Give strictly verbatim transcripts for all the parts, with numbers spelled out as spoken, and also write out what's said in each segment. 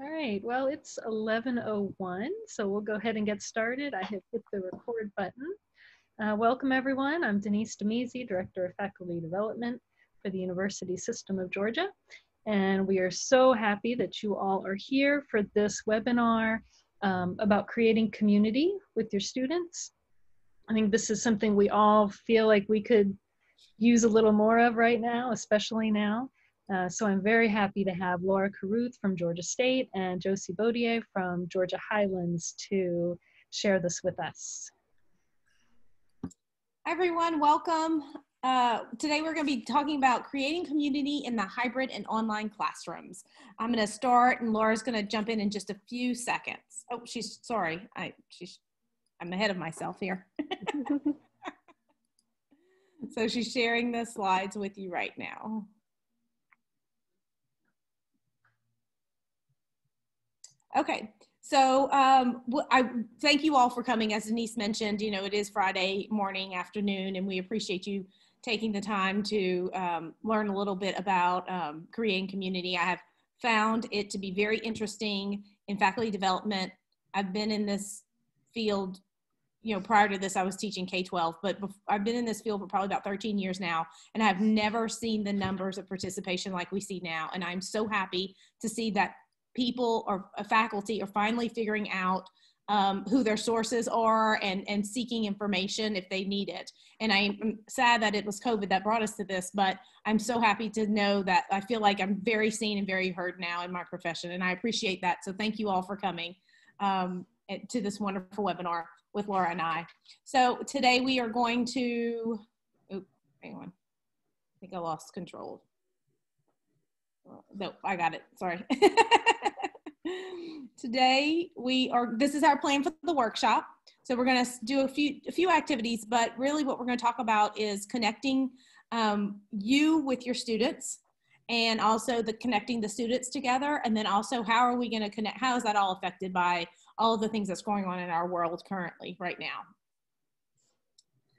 All right, well, it's eleven oh one, so we'll go ahead and get started. I have hit the record button. Uh, welcome, everyone. I'm Denise DiMese, Director of Faculty Development for the University System of Georgia, and we are so happy that you all are here for this webinar um, about creating community with your students. I think this is something we all feel like we could use a little more of right now, especially now. Uh, so I'm very happy to have Laura Carruth from Georgia State and Josie Baudier from Georgia Highlands to share this with us. Hi everyone, welcome. Uh, today we're gonna be talking about creating community in the hybrid and online classrooms. I'm gonna start and Laura's gonna jump in in just a few seconds. Oh, she's, sorry, I, she's, I'm ahead of myself here. So she's sharing the slides with you right now. Okay, so um, I thank you all for coming. As Denise mentioned, you know, it is Friday morning, afternoon, and we appreciate you taking the time to um, learn a little bit about um, creating community. I have found it to be very interesting in faculty development. I've been in this field, you know, prior to this, I was teaching K twelve, but I've been in this field for probably about thirteen years now, and I've never seen the numbers of participation like we see now. And I'm so happy to see that people or faculty are finally figuring out um, who their sources are and, and seeking information if they need it. And I'm sad that it was COVID that brought us to this, but I'm so happy to know that I feel like I'm very seen and very heard now in my profession, and I appreciate that. So thank you all for coming um, to this wonderful webinar with Laura and I. So today we are going to, oh, hang on, I think I lost control. No, I got it, sorry. Today we are, this is our plan for the workshop. So we're gonna do a few, a few activities, but really what we're gonna talk about is connecting um, you with your students, and also the connecting the students together. And then also how are we gonna connect, how is that all affected by all of the things that's going on in our world currently right now.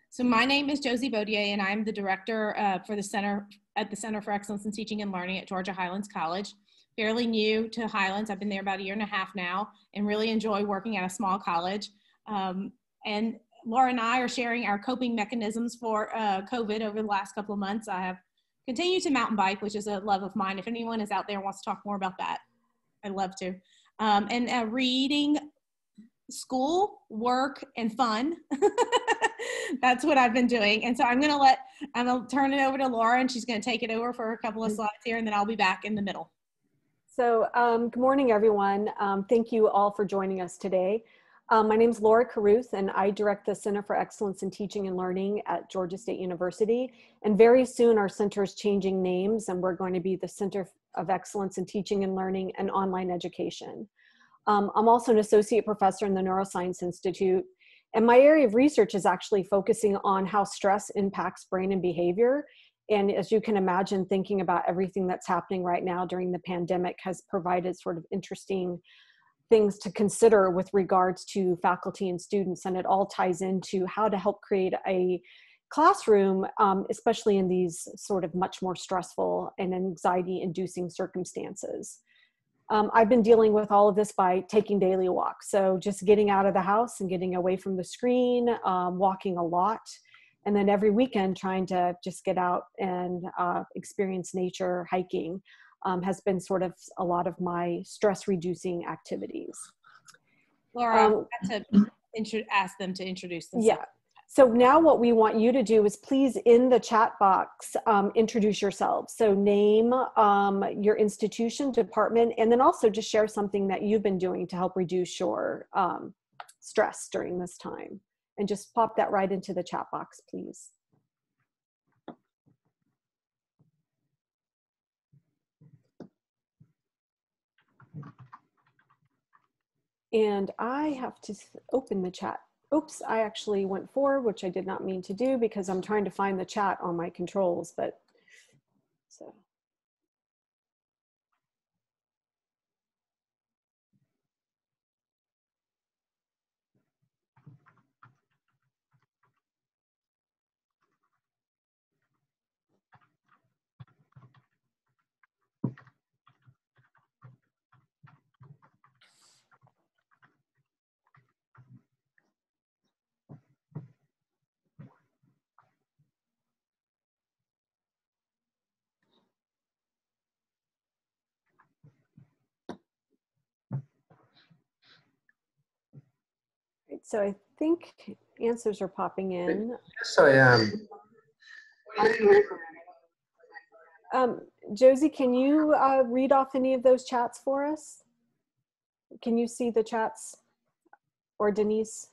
So my name is Josie Baudier, and I'm the director uh, for the center at the Center for Excellence in Teaching and Learning at Georgia Highlands College. Fairly new to Highlands. I've been there about a year and a half now and really enjoy working at a small college. Um, and Laura and I are sharing our coping mechanisms for uh, COVID over the last couple of months. I have continued to mountain bike, which is a love of mine. If anyone is out there and wants to talk more about that, I'd love to. Um, and uh, reading, school, work, and fun. That's what I've been doing. And so I'm going to let, I'm going to turn it over to Laura, and she's going to take it over for a couple of slides here, and then I'll be back in the middle. So um, good morning, everyone. Um, thank you all for joining us today. Um, my name is Laura Carruth, and I direct the Center for Excellence in Teaching and Learning at Georgia State University. And very soon our center is changing names, and we're going to be the Center of Excellence in Teaching and Learning and Online Education. Um, I'm also an associate professor in the Neuroscience Institute. And my area of research is actually focusing on how stress impacts brain and behavior. And as you can imagine, thinking about everything that's happening right now during the pandemic has provided sort of interesting things to consider with regards to faculty and students. And it all ties into how to help create a classroom, um, especially in these sort of much more stressful and anxiety-inducing circumstances. Um, I've been dealing with all of this by taking daily walks. So just getting out of the house and getting away from the screen, um, walking a lot, and then every weekend trying to just get out and uh, experience nature. Hiking um, has been sort of a lot of my stress reducing activities. Laura, um, I have to ask them to introduce themselves. Yeah. So now what we want you to do is please, in the chat box, um, introduce yourselves. So name um, your institution, department, and then also just share something that you've been doing to help reduce your um, stress during this time. And just pop that right into the chat box, please. And I have to open the chat. Oops, I actually went forward, which I did not mean to do because I'm trying to find the chat on my controls, but so. right, so I think answers are popping in. Yes, I am. Um, Josie, can you uh, read off any of those chats for us? Can you see the chats, or Denise?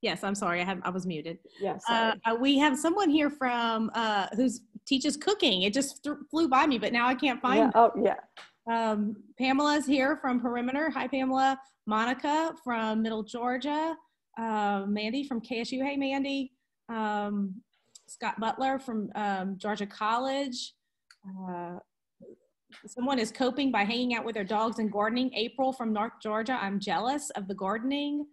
Yes, I'm sorry, I have I was muted. Yes, yeah, uh, we have someone here from uh, who's teaches cooking. It just flew by me, but now I can't find. Yeah. Oh, yeah. Um, Pamela's here from Perimeter. Hi, Pamela. Monica from Middle Georgia. Uh, Mandy from K S U. Hey, Mandy. Um, Scott Butler from um, Georgia College. Uh, someone is coping by hanging out with their dogs and gardening. April from North Georgia. I'm jealous of the gardening.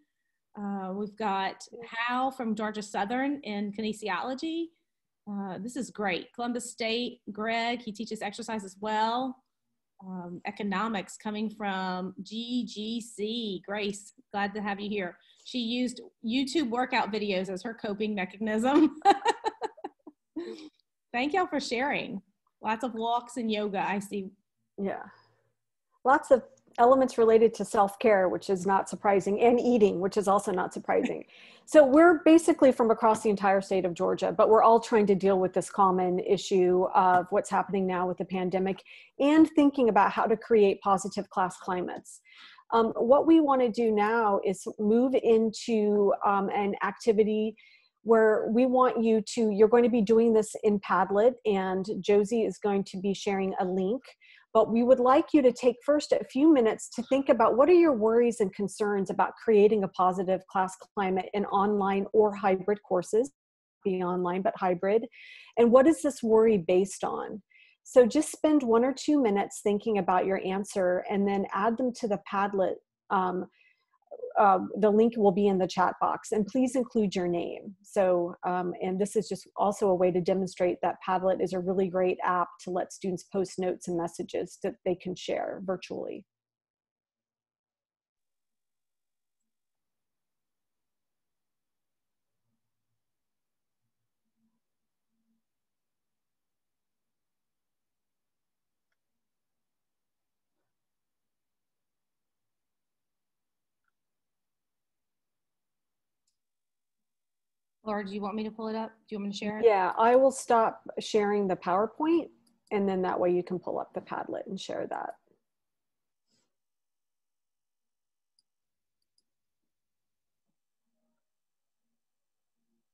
Uh, we've got Hal from Georgia Southern in kinesiology. Uh, this is great. Columbus State, Greg, he teaches exercise as well. Um, economics coming from G G C, Grace, glad to have you here. She used YouTube workout videos as her coping mechanism. Thank y'all for sharing. Lots of walks and yoga, I see. Yeah, lots of elements related to self-care, which is not surprising, and eating, which is also not surprising. So we're basically from across the entire state of Georgia, but we're all trying to deal with this common issue of what's happening now with the pandemic and thinking about how to create positive class climates. Um, what we want to do now is move into um, an activity where we want you to, you're going to be doing this in Padlet, and Josie is going to be sharing a link. But we would like you to take first a few minutes to think about what are your worries and concerns about creating a positive class climate in online or hybrid courses, be online but hybrid, and what is this worry based on? So just spend one or two minutes thinking about your answer and then add them to the Padlet. Um, uh, the link will be in the chat box, and please include your name. So, um, and this is just also a way to demonstrate that Padlet is a really great app to let students post notes and messages that they can share virtually. Laura, do you want me to pull it up? Do you want me to share it? Yeah, I will stop sharing the PowerPoint, and then that way you can pull up the Padlet and share that.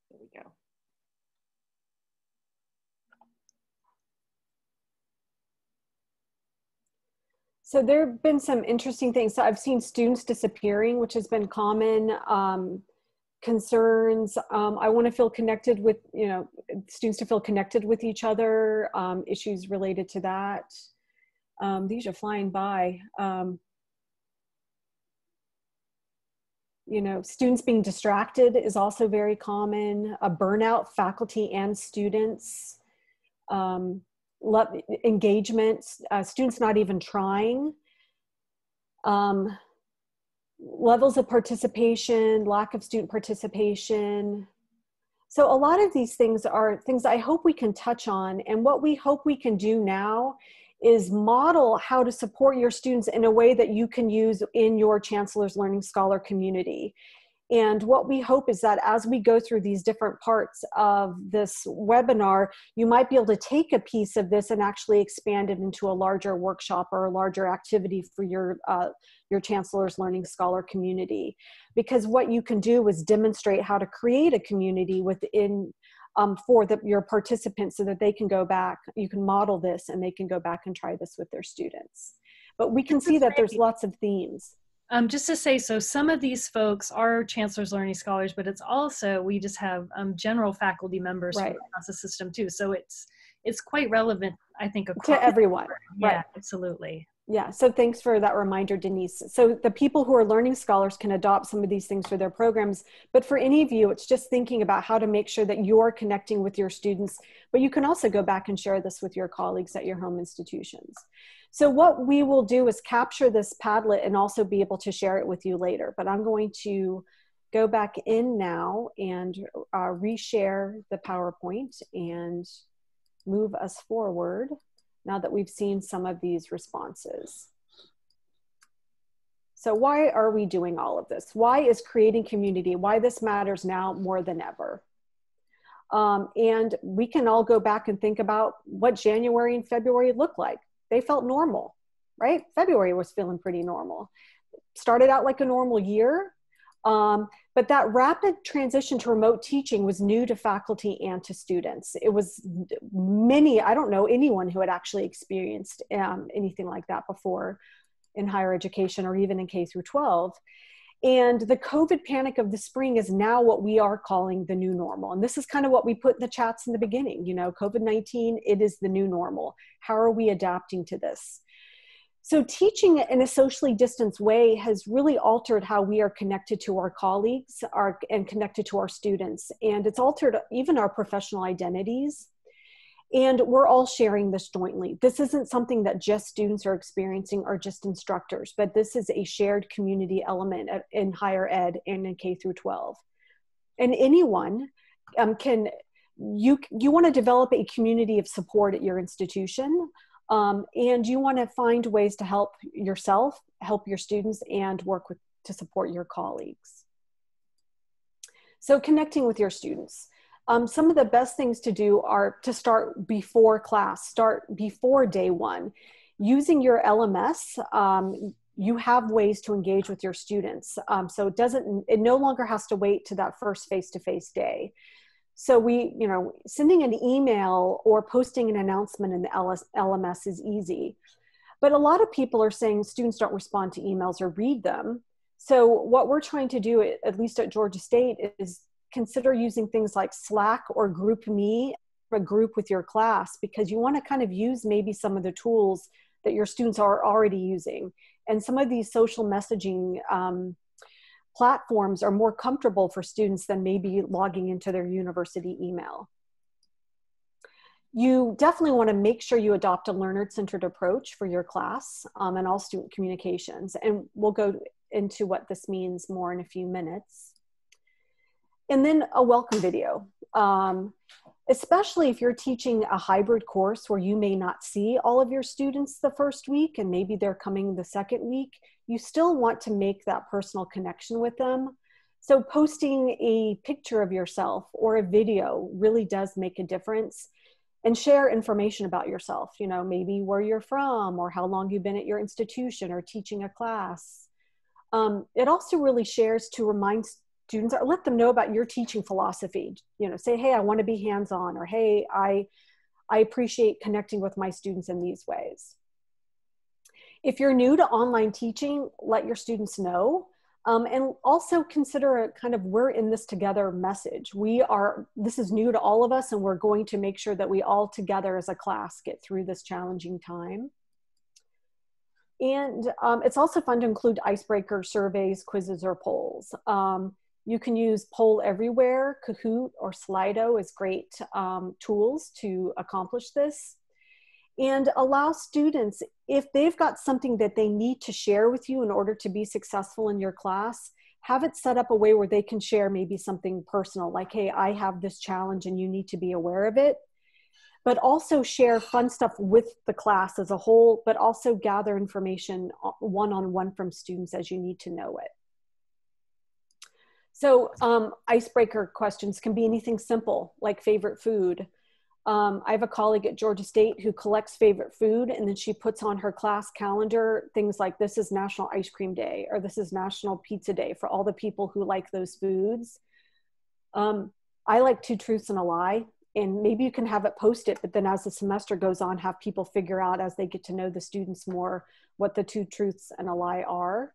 There we go. So there have been some interesting things. So I've seen students disappearing, which has been common. Um, concerns. Um, I want to feel connected with, you know, students to feel connected with each other, um, issues related to that. Um, these are flying by. Um, you know, students being distracted is also very common. A burnout, faculty and students. Um, love, engagement, uh, students not even trying. Um, Levels of participation, lack of student participation. So a lot of these things are things I hope we can touch on. And what we hope we can do now is model how to support your students in a way that you can use in your Chancellor's Learning Scholar community. And what we hope is that as we go through these different parts of this webinar, you might be able to take a piece of this and actually expand it into a larger workshop or a larger activity for your, uh, your Chancellor's Learning Scholar community. Because what you can do is demonstrate how to create a community within, um, for the, your participants so that they can go back, you can model this and they can go back and try this with their students. But we can see that there's lots of themes. Um, just to say, so some of these folks are Chancellor's Learning Scholars, but it's also, we just have um, general faculty members right. from across the system too. So it's it's quite relevant, I think, across to everyone. Yeah, right. Absolutely. Yeah, so thanks for that reminder, Denise. So the people who are Learning Scholars can adopt some of these things for their programs, but for any of you, it's just thinking about how to make sure that you're connecting with your students, but you can also go back and share this with your colleagues at your home institutions. So what we will do is capture this Padlet and also be able to share it with you later, but I'm going to go back in now and uh, reshare the PowerPoint and move us forward. Now that we've seen some of these responses. So why are we doing all of this? Why is creating community, why this matters now more than ever? Um, and we can all go back and think about what January and February looked like. They felt normal, right? February was feeling pretty normal. Started out like a normal year, um, but that rapid transition to remote teaching was new to faculty and to students. It was many, I don't know anyone who had actually experienced um, anything like that before in higher education or even in K through twelve. And the COVID panic of the spring is now what we are calling the new normal. And this is kind of what we put in the chats in the beginning, you know, COVID nineteen, it is the new normal. How are we adapting to this? So teaching in a socially distanced way has really altered how we are connected to our colleagues our, and connected to our students. And it's altered even our professional identities. And we're all sharing this jointly. This isn't something that just students are experiencing or just instructors, but this is a shared community element in higher ed and in K through twelve. And anyone um, can, you, you wanna develop a community of support at your institution, um, and you wanna find ways to help yourself, help your students, and work with, to support your colleagues. So connecting with your students. Um, some of the best things to do are to start before class, start before day one. Using your L M S, um, you have ways to engage with your students. Um, so it doesn't, it no longer has to wait to that first face-to-face day. So we, you know, sending an email or posting an announcement in the L M S is easy. But a lot of people are saying students don't respond to emails or read them. So what we're trying to do, at least at Georgia State, is consider using things like Slack or GroupMe, a group with your class, because you want to kind of use maybe some of the tools that your students are already using. And some of these social messaging um, platforms are more comfortable for students than maybe logging into their university email. You definitely want to make sure you adopt a learner-centered approach for your class um, and all student communications. And we'll go into what this means more in a few minutes. And then a welcome video, um, especially if you're teaching a hybrid course where you may not see all of your students the first week and maybe they're coming the second week, you still want to make that personal connection with them. So posting a picture of yourself or a video really does make a difference, and share information about yourself, you know, maybe where you're from or how long you've been at your institution or teaching a class. Um, it also really shares to remind students, or let them know about your teaching philosophy. You know, say, hey, I want to be hands-on, or hey, I, I appreciate connecting with my students in these ways. If you're new to online teaching, let your students know, um, and also consider a kind of we're in this together message. We are, this is new to all of us, and we're going to make sure that we all together as a class get through this challenging time. And um, it's also fun to include icebreaker surveys, quizzes, or polls. Um, You can use Poll Everywhere, Kahoot, or Slido as great um, tools to accomplish this. And allow students, if they've got something that they need to share with you in order to be successful in your class, have it set up a way where they can share maybe something personal, like, hey, I have this challenge and you need to be aware of it. But also share fun stuff with the class as a whole, but also gather information one-on-one from students as you need to know it. So um, icebreaker questions can be anything simple, like favorite food. Um, I have a colleague at Georgia State who collects favorite food, and then she puts on her class calendar things like, this is National Ice Cream Day, or this is National Pizza Day, for all the people who like those foods. Um, I like two truths and a lie, and maybe you can have it posted, but then as the semester goes on, have people figure out as they get to know the students more what the two truths and a lie are.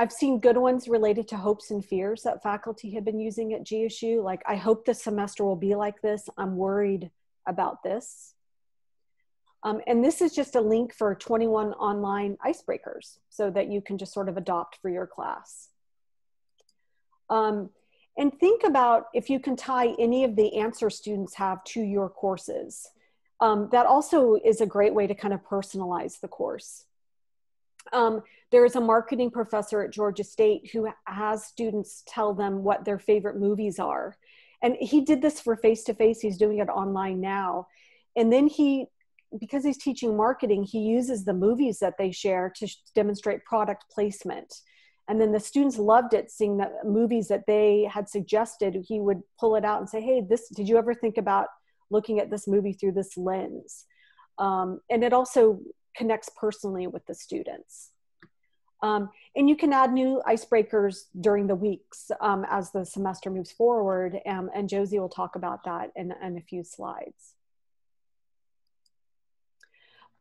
I've seen good ones related to hopes and fears that faculty have been using at G S U. Like, I hope this semester will be like this. I'm worried about this. Um, and this is just a link for twenty-one online icebreakers so that you can just sort of adopt for your class. Um, and think about if you can tie any of the answers students have to your courses. Um, that also is a great way to kind of personalize the course. Um, there is a marketing professor at Georgia State who has students tell them what their favorite movies are. And he did this for face-to-face, he's doing it online now. And then he because he's teaching marketing, he uses the movies that they share to demonstrate product placement. And then the students loved it, seeing the movies that they had suggested. He would pull it out and say, hey, this, did you ever think about looking at this movie through this lens? Um, and it also connects personally with the students. Um, and you can add new icebreakers during the weeks um, as the semester moves forward. Um, and Josie will talk about that in, in a few slides.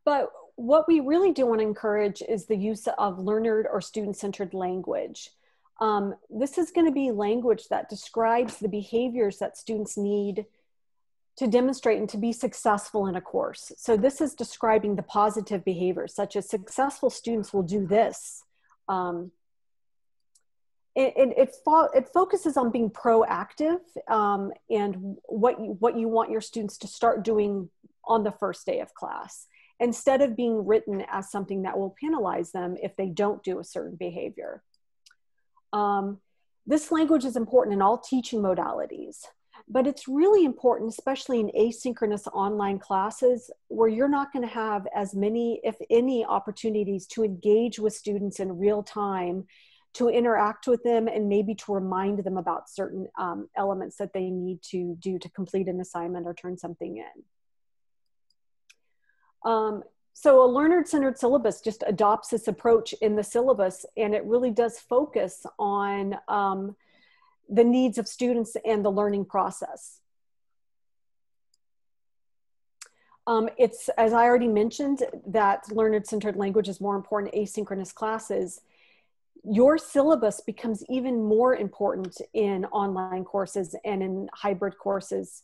But what we really do want to encourage is the use of learner or student-centered language. Um, this is going to be language that describes the behaviors that students need to demonstrate and to be successful in a course. So this is describing the positive behaviors, such as successful students will do this. Um, it, it, it, fo it focuses on being proactive um, and what you, what you want your students to start doing on the first day of class, instead of being written as something that will penalize them if they don't do a certain behavior. Um, this language is important in all teaching modalities, but it's really important, especially in asynchronous online classes, where you're not going to have as many, if any, opportunities to engage with students in real time, to interact with them, and maybe to remind them about certain um, elements that they need to do to complete an assignment or turn something in. Um, so a learner-centered syllabus just adopts this approach in the syllabus, and it really does focus on um, the needs of students and the learning process. Um, it's, as I already mentioned, that learner-centered language is more important in asynchronous classes. Your syllabus becomes even more important in online courses and in hybrid courses,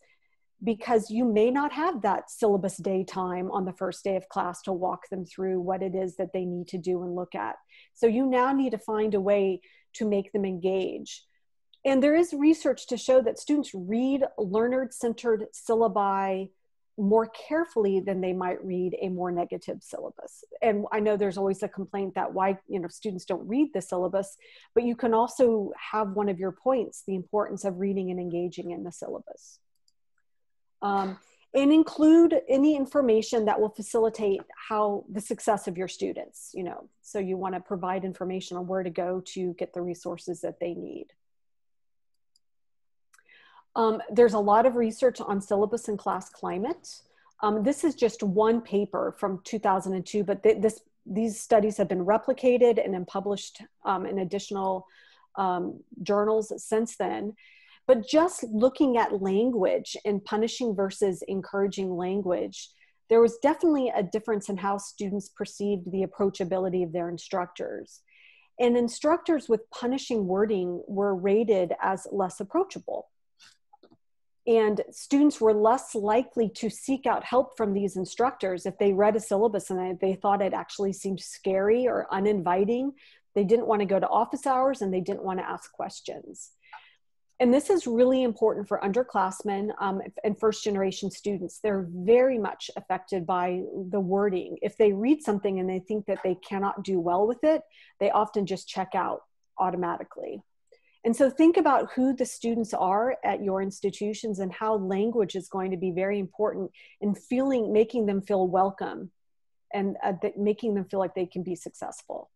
because you may not have that syllabus day time on the first day of class to walk them through what it is that they need to do and look at. So you now need to find a way to make them engage. And there is research to show that students read learner-centered syllabi more carefully than they might read a more negative syllabus. And I know there's always a complaint that why, you know, students don't read the syllabus, but you can also have one of your points, the importance of reading and engaging in the syllabus. Um, and include any information that will facilitate how the success of your students, you know, so you want to provide information on where to go to get the resources that they need. Um, there's a lot of research on syllabus and class climate. Um, this is just one paper from two thousand two, but th this, these studies have been replicated and then published um, in additional um, journals since then. But just looking at language and punishing versus encouraging language, there was definitely a difference in how students perceived the approachability of their instructors. And instructors with punishing wording were rated as less approachable. And students were less likely to seek out help from these instructors if they read a syllabus and they thought it actually seemed scary or uninviting. They didn't want to go to office hours and they didn't want to ask questions. And this is really important for underclassmen um, and first-generation students. They're very much affected by the wording. If they read something and they think that they cannot do well with it, they often just check out automatically. And so think about who the students are at your institutions and how language is going to be very important in feeling, making them feel welcome and uh, th- making them feel like they can be successful.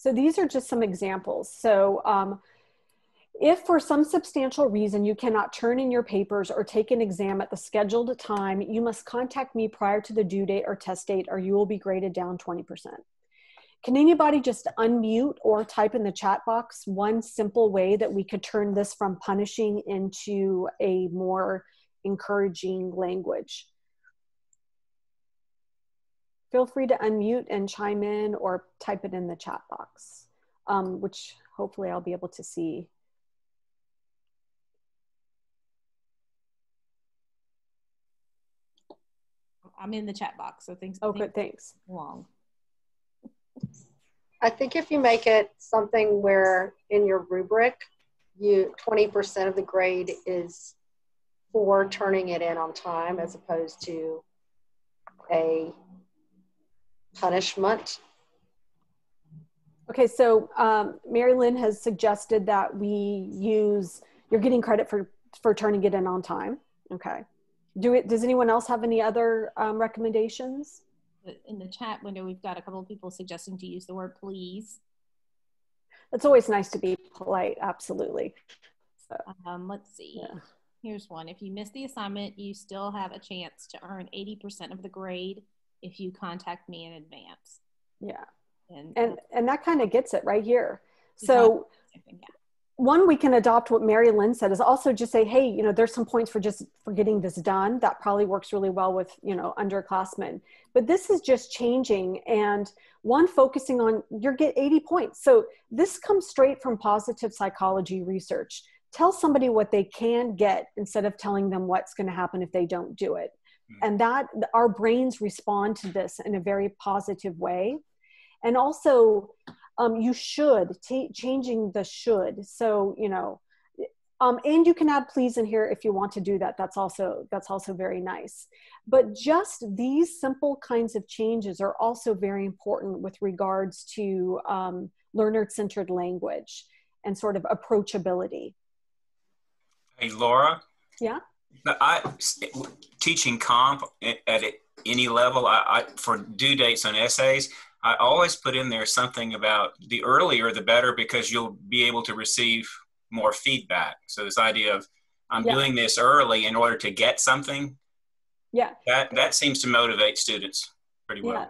So these are just some examples. So um, if for some substantial reason you cannot turn in your papers or take an exam at the scheduled time, you must contact me prior to the due date or test date, or you will be graded down twenty percent. Can anybody just unmute or type in the chat box one simple way that we could turn this from punishing into a more encouraging language? Feel free to unmute and chime in or type it in the chat box, um, which hopefully I'll be able to see. I'm in the chat box, so thanks. Oh, good, thanks. Long. I think if you make it something where in your rubric, you twenty percent of the grade is for turning it in on time as opposed to a punishment. Okay, so um, Mary Lynn has suggested that we use, you're getting credit for, for turning it in on time Okay. Do it, does anyone else have any other um, recommendations? In the chat window, we've got a couple of people suggesting to use the word please. It's always nice to be polite, absolutely. So, um, let's see. Yeah. Here's one. If you miss the assignment, you still have a chance to earn eighty percent of the grade if you contact me in advance. Yeah. And, and, and that kind of gets it right here. So yeah. One, we can adopt what Mary Lynn said, is also just say, hey, you know, there's some points for just for getting this done. That probably works really well with, you know, underclassmen. But this is just changing. And one, focusing on you're get eighty points. So this comes straight from positive psychology research. Tell somebody what they can get instead of telling them what's going to happen if they don't do it. Mm-hmm. And that our brains respond to this in a very positive way. And also um, you should, changing the should. So, you know, um, and you can add please in here if you want to do that. That's also, that's also very nice. But just these simple kinds of changes are also very important with regards to um, learner-centered language and sort of approachability. Hey, Laura. Yeah. I teaching comp at any level. I, I for due dates on essays. I always put in there something about the earlier the better, because you'll be able to receive more feedback. So this idea of I'm yeah. doing this early in order to get something. Yeah. That that seems to motivate students pretty well. Yeah.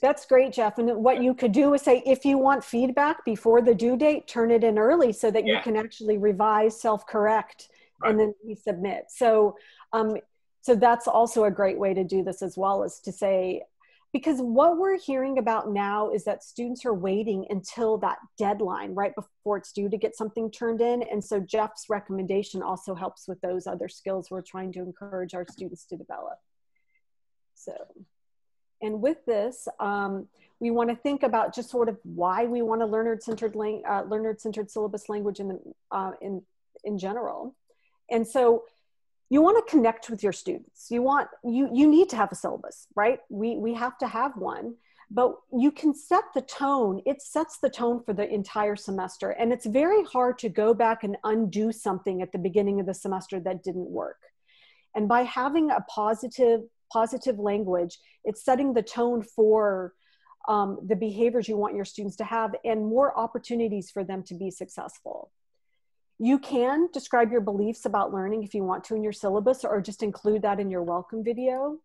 That's great, Jeff. And what you could do is say, if you want feedback before the due date, turn it in early so that yeah. you can actually revise, self-correct, right. and then resubmit. So, um, so that's also a great way to do this as well, is to say, because what we're hearing about now is that students are waiting until that deadline right before it's due to get something turned in. And so Jeff's recommendation also helps with those other skills we're trying to encourage our students to develop. So. And with this, um, we want to think about just sort of why we want a learner-centered uh, learner-centered syllabus language in, the, uh, in, in general. And so you want to connect with your students. You, want, you, you need to have a syllabus, right? We, we have to have one, but you can set the tone. It sets the tone for the entire semester. And it's very hard to go back and undo something at the beginning of the semester that didn't work. And by having a positive positive language, it's setting the tone for um, the behaviors you want your students to have and more opportunities for them to be successful. You can describe your beliefs about learning if you want to in your syllabus, or just include that in your welcome video.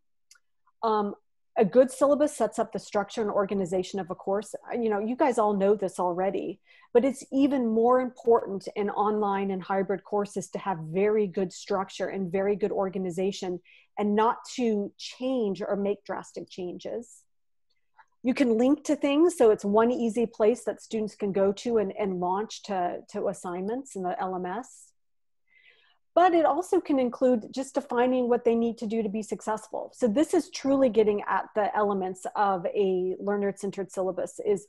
Um, a good syllabus sets up the structure and organization of a course. You know, you guys all know this already, but it's even more important in online and hybrid courses to have very good structure and very good organization, and not to change or make drastic changes. You can link to things, so it's one easy place that students can go to and, and launch to, to assignments in the L M S. But it also can include just defining what they need to do to be successful. So this is truly getting at the elements of a learner-centered syllabus, is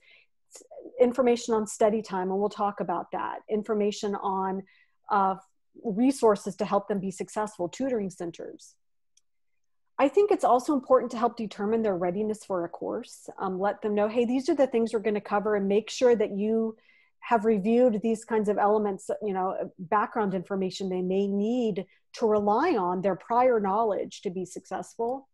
information on study time, and we'll talk about that, information on uh, resources to help them be successful, tutoring centers. I think it's also important to help determine their readiness for a course. Um, let them know, hey, these are the things we're going to cover, and make sure that you have reviewed these kinds of elements, you know, background information they may need to rely on their prior knowledge to be successful.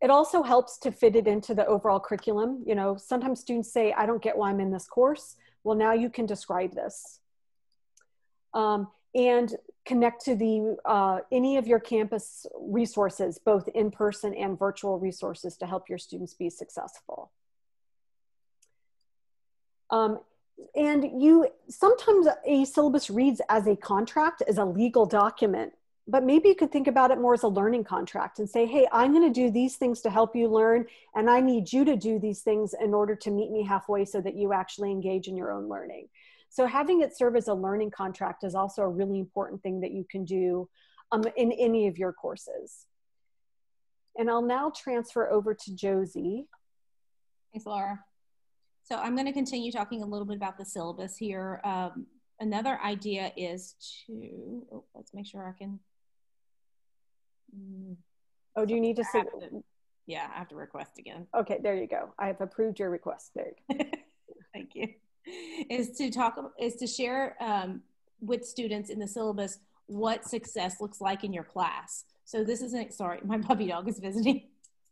It also helps to fit it into the overall curriculum. You know, sometimes students say, I don't get why I'm in this course. Well, now you can describe this. Um, and connect to the, uh, any of your campus resources, both in-person and virtual resources, to help your students be successful. Um, and you, sometimes a syllabus reads as a contract, as a legal document, but maybe you could think about it more as a learning contract and say, hey, I'm gonna do these things to help you learn, and I need you to do these things in order to meet me halfway so that you actually engage in your own learning. So having it serve as a learning contract is also a really important thing that you can do um, in any of your courses. And I'll now transfer over to Josie. Thanks, Laura. So I'm going to continue talking a little bit about the syllabus here. Um, another idea is to, oh, let's make sure I can. Mm, oh, do you need to say? To, yeah, I have to request again. Okay, there you go. I have approved your request. There you go. Thank you. is to talk is to share um, with students in the syllabus what success looks like in your class. So this isn't, sorry, my puppy dog is visiting,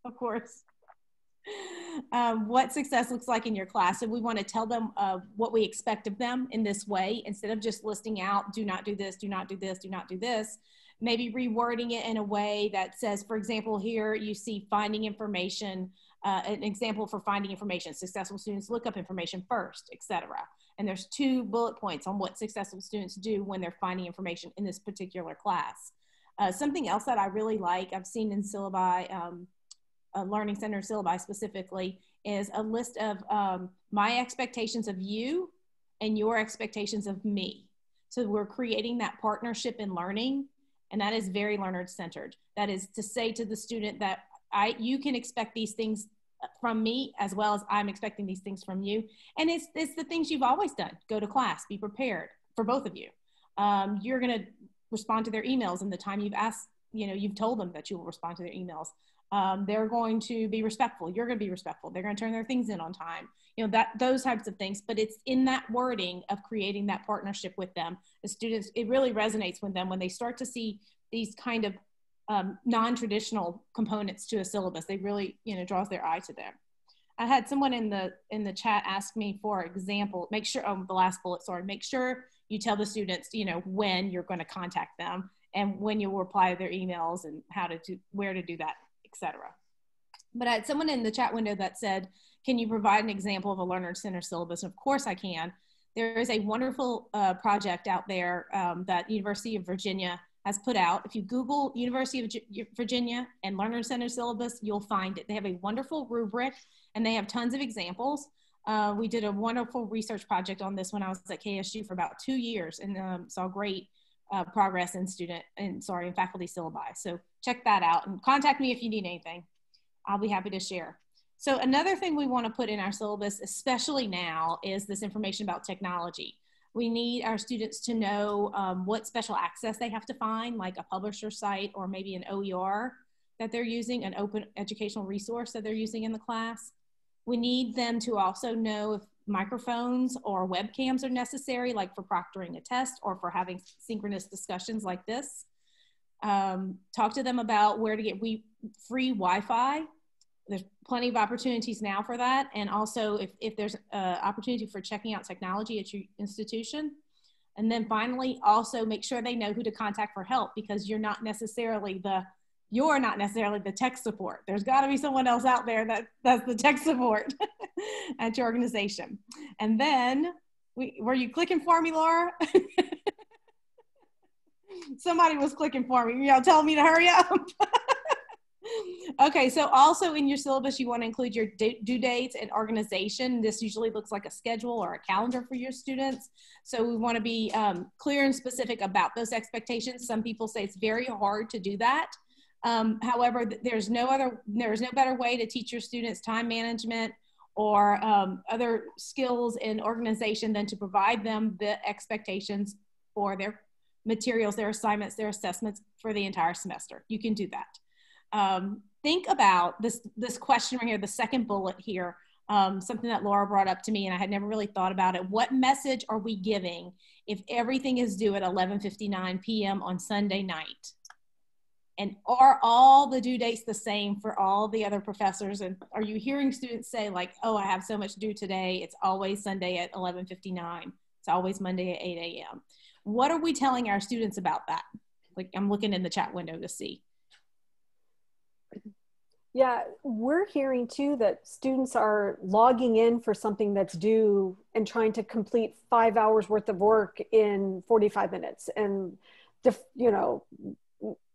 of course. Um, what success looks like in your class. And we want to tell them uh, what we expect of them in this way, instead of just listing out, do not do this, do not do this, do not do this. Maybe rewording it in a way that says, for example, here you see finding information, uh, an example for finding information, successful students look up information first, et cetera. And there's two bullet points on what successful students do when they're finding information in this particular class. Uh, something else that I really like, I've seen in syllabi, um, uh, Learning Center syllabi specifically, is a list of um, my expectations of you and your expectations of me. So we're creating that partnership in learning, and that is very learner-centered. That is to say to the student that I, you can expect these things from me as well as I'm expecting these things from you. And it's, it's the things you've always done. Go to class, be prepared for both of you. Um, you're gonna respond to their emails in the time you've asked, you know, you've told them that you will respond to their emails. Um, they're going to be respectful. You're gonna be respectful. They're gonna turn their things in on time. You know, that, those types of things, but it's in that wording of creating that partnership with them. The students, it really resonates with them when they start to see these kind of um, non-traditional components to a syllabus. They really, you know, draws their eye to them. I had someone in the, in the chat ask me for example, make sure, oh, the last bullet, sorry, make sure you tell the students, you know, when you're gonna contact them and when you will reply to their emails and how to do, where to do that, et cetera. But I had someone in the chat window that said, can you provide an example of a learner-centered syllabus? And of course I can. There is a wonderful uh, project out there um, that University of Virginia has put out. If you Google University of G Virginia and learner-centered syllabus, you'll find it. They have a wonderful rubric and they have tons of examples. Uh, we did a wonderful research project on this when I was at K S U for about two years and um, saw great uh, progress in student, and sorry, in faculty syllabi. So check that out and contact me if you need anything. I'll be happy to share. So another thing we want to put in our syllabus, especially now, is this information about technology. We need our students to know um, what special access they have to find, like a publisher site or maybe an O E R that they're using, an open educational resource that they're using in the class. We need them to also know if microphones or webcams are necessary, like for proctoring a test or for having synchronous discussions like this. Um, talk to them about where to get we free Wi-Fi. There's plenty of opportunities now for that. And also if, if there's an opportunity for checking out technology at your institution. And then finally, also make sure they know who to contact for help, because you're not necessarily the, you're not necessarily the tech support. There's gotta be someone else out there that, that's the tech support at your organization. And then, we, were you clicking for me, Laura? Somebody was clicking for me. Y'all telling me to hurry up. Okay, so also in your syllabus, you want to include your due dates and organization. This usually looks like a schedule or a calendar for your students. So we want to be um, clear and specific about those expectations. Some people say it's very hard to do that. Um, however, there's no other, there's no better way to teach your students time management or um, other skills in organization than to provide them the expectations for their materials, their assignments, their assessments for the entire semester. You can do that. Um, think about this, this question right here, the second bullet here, um, something that Laura brought up to me and I had never really thought about it. What message are we giving if everything is due at eleven fifty-nine p m on Sunday night? And are all the due dates the same for all the other professors? And are you hearing students say like, oh, I have so much due today. It's always Sunday at eleven fifty-nine. It's always Monday at eight a m What are we telling our students about that? Like I'm looking in the chat window to see. Yeah, we're hearing too that students are logging in for something that's due and trying to complete five hours worth of work in forty-five minutes. And, you know,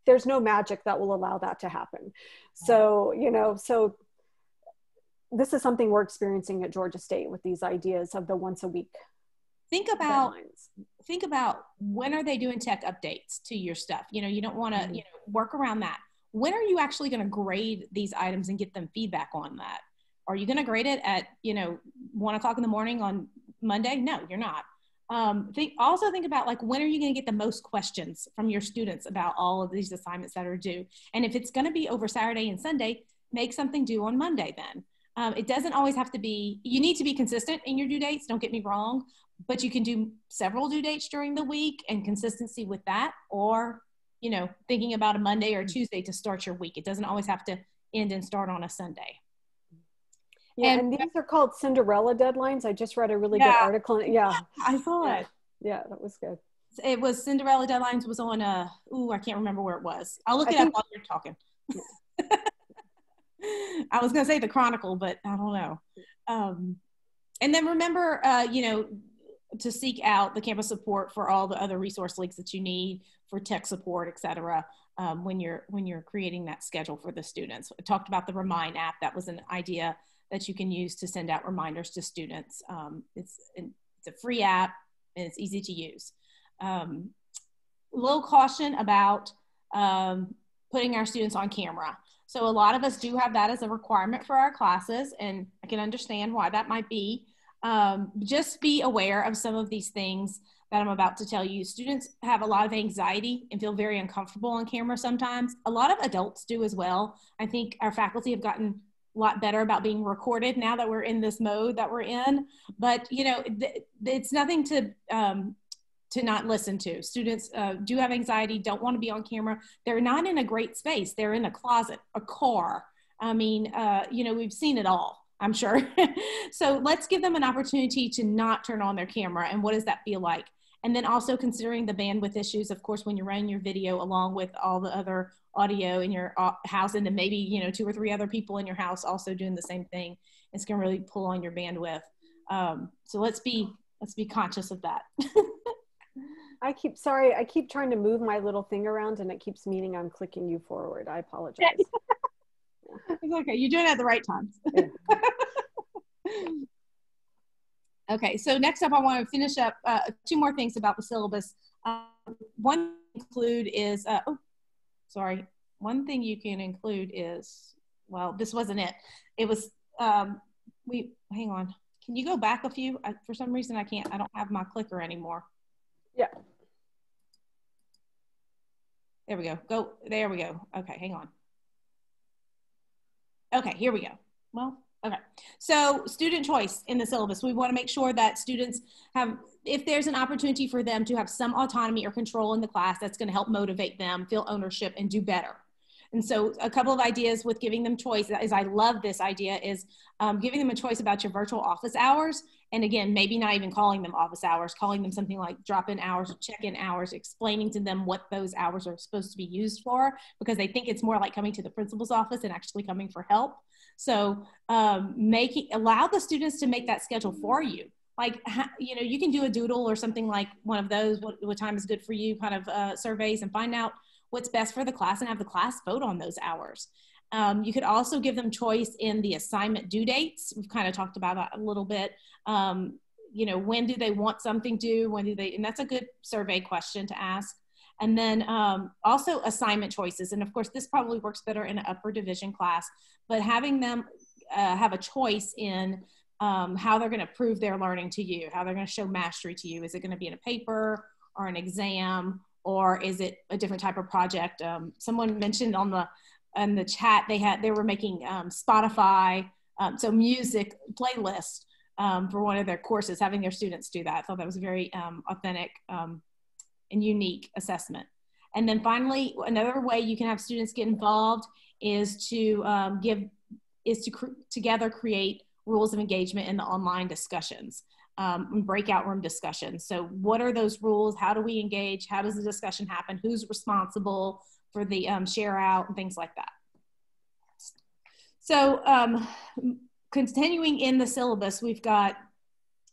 there's no magic that will allow that to happen. So, you know, so this is something we're experiencing at Georgia State with these ideas of the once a week. Think about, think about when are they doing tech updates to your stuff? You know, you don't want to, you know, work around that. When are you actually going to grade these items and get them feedback on that? Are you going to grade it at, you know, one o'clock in the morning on Monday? No, you're not. Um, think, also think about like, when are you going to get the most questions from your students about all of these assignments that are due? And if it's going to be over Saturday and Sunday, make something due on Monday then. Um, it doesn't always have to be, you need to be consistent in your due dates, don't get me wrong, but you can do several due dates during the week and consistency with that, or, you know, thinking about a Monday or a Tuesday to start your week. It doesn't always have to end and start on a Sunday. Yeah, and, and these are called Cinderella deadlines. I just read a really yeah, good article. Yeah, I saw it. Yeah, that was good. It was Cinderella deadlines was on a, ooh, I can't remember where it was. I'll look it I up think, while you're talking. Yeah. I was going to say the Chronicle, but I don't know. Um, and then remember, uh, you know, to seek out the campus support for all the other resource links that you need for tech support, et cetera, um, when you're, when you're creating that schedule for the students. I talked about the Remind app. That was an idea that you can use to send out reminders to students. Um, it's, it's a free app and it's easy to use. Um, little caution about um, putting our students on camera. So a lot of us do have that as a requirement for our classes, and I can understand why that might be. Um, just be aware of some of these things that I'm about to tell you. Students have a lot of anxiety and feel very uncomfortable on camera sometimes. A lot of adults do as well. I think our faculty have gotten a lot better about being recorded now that we're in this mode that we're in. But, you know, th- it's nothing to... Um, to not listen to. Students uh, do have anxiety, don't want to be on camera. They're not in a great space. They're in a closet, a car. I mean, uh, you know, we've seen it all, I'm sure. So let's give them an opportunity to not turn on their camera, and what does that feel like? And then also considering the bandwidth issues, of course, when you're running your video along with all the other audio in your house, and then maybe, you know, two or three other people in your house also doing the same thing. It's going to really pull on your bandwidth. Um, so let's be, let's be conscious of that. I keep, sorry, I keep trying to move my little thing around and it keeps meaning I'm clicking you forward. I apologize. Yeah. It's okay. You're doing it at the right time. Yeah. Okay. So next up, I want to finish up uh, two more things about the syllabus. Um, one include is, uh, oh, sorry. One thing you can include is, well, this wasn't it. It was, um, we, hang on. Can you go back a few? I, for some reason, I can't, I don't have my clicker anymore. Yeah. There we go. Go. There we go. Okay. Hang on. Okay. Here we go. Well, okay. So student choice in the syllabus. We want to make sure that students have, if there's an opportunity for them to have some autonomy or control in the class, that's going to help motivate them, feel ownership, and do better. And so a couple of ideas with giving them choice is, I love this idea, is um, giving them a choice about your virtual office hours. And again, maybe not even calling them office hours, calling them something like drop-in hours, check-in hours, explaining to them what those hours are supposed to be used for, because they think it's more like coming to the principal's office and actually coming for help. So um, making, allow the students to make that schedule for you. Like, you know, you can do a doodle or something like one of those, what, what time is good for you kind of uh, surveys, and find out what's best for the class and have the class vote on those hours. Um, you could also give them choice in the assignment due dates. We've kind of talked about that a little bit. Um, you know, when do they want something due? When do they, and that's a good survey question to ask. And then um, also assignment choices. And of course, this probably works better in an upper division class, but having them uh, have a choice in um, how they're going to prove their learning to you, how they're going to show mastery to you. Is it going to be in a paper or an exam, or is it a different type of project? Um, someone mentioned on the in the chat, they had, they were making um, Spotify, um, so music playlist um, for one of their courses, having their students do that. I thought that was a very um, authentic um, and unique assessment. And then finally, another way you can have students get involved is to um, give, is to cr together create rules of engagement in the online discussions, um, and breakout room discussions. So what are those rules? How do we engage? How does the discussion happen? Who's responsible for the um, share out and things like that. So um, continuing in the syllabus, we've got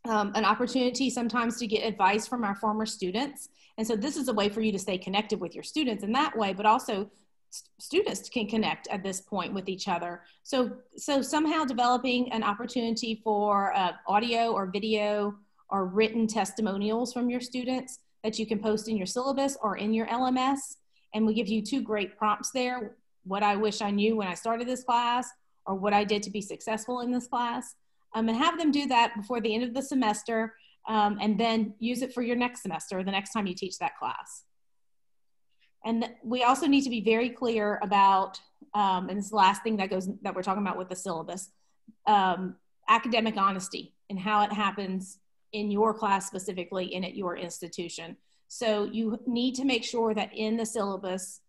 um, an opportunity sometimes to get advice from our former students. And so this is a way for you to stay connected with your students in that way, but also st students can connect at this point with each other. So, so somehow developing an opportunity for uh, audio or video or written testimonials from your students that you can post in your syllabus or in your L M S. And we give you two great prompts there: what I wish I knew when I started this class, or what I did to be successful in this class. Um, and have them do that before the end of the semester, um, and then use it for your next semester or the next time you teach that class. And we also need to be very clear about, um, and this is the last thing that goes that we're talking about with the syllabus, um, academic honesty and how it happens in your class specifically and at your institution. So you need to make sure that in the syllabus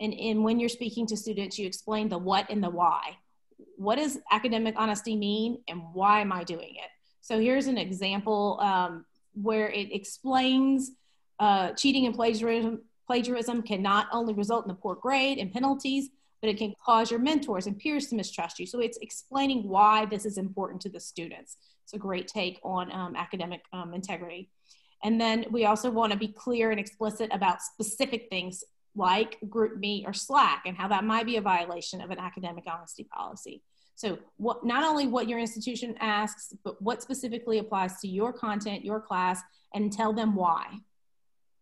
and, and when you're speaking to students, you explain the what and the why. What does academic honesty mean and why am I doing it? So here's an example um, where it explains uh, cheating and plagiarism, plagiarism can not only result in a poor grade and penalties, but it can cause your mentors and peers to mistrust you. So it's explaining why this is important to the students. It's a great take on um, academic um, integrity. And then we also want to be clear and explicit about specific things like GroupMe or Slack and how that might be a violation of an academic honesty policy. So what, not only what your institution asks, but what specifically applies to your content, your class, and tell them why.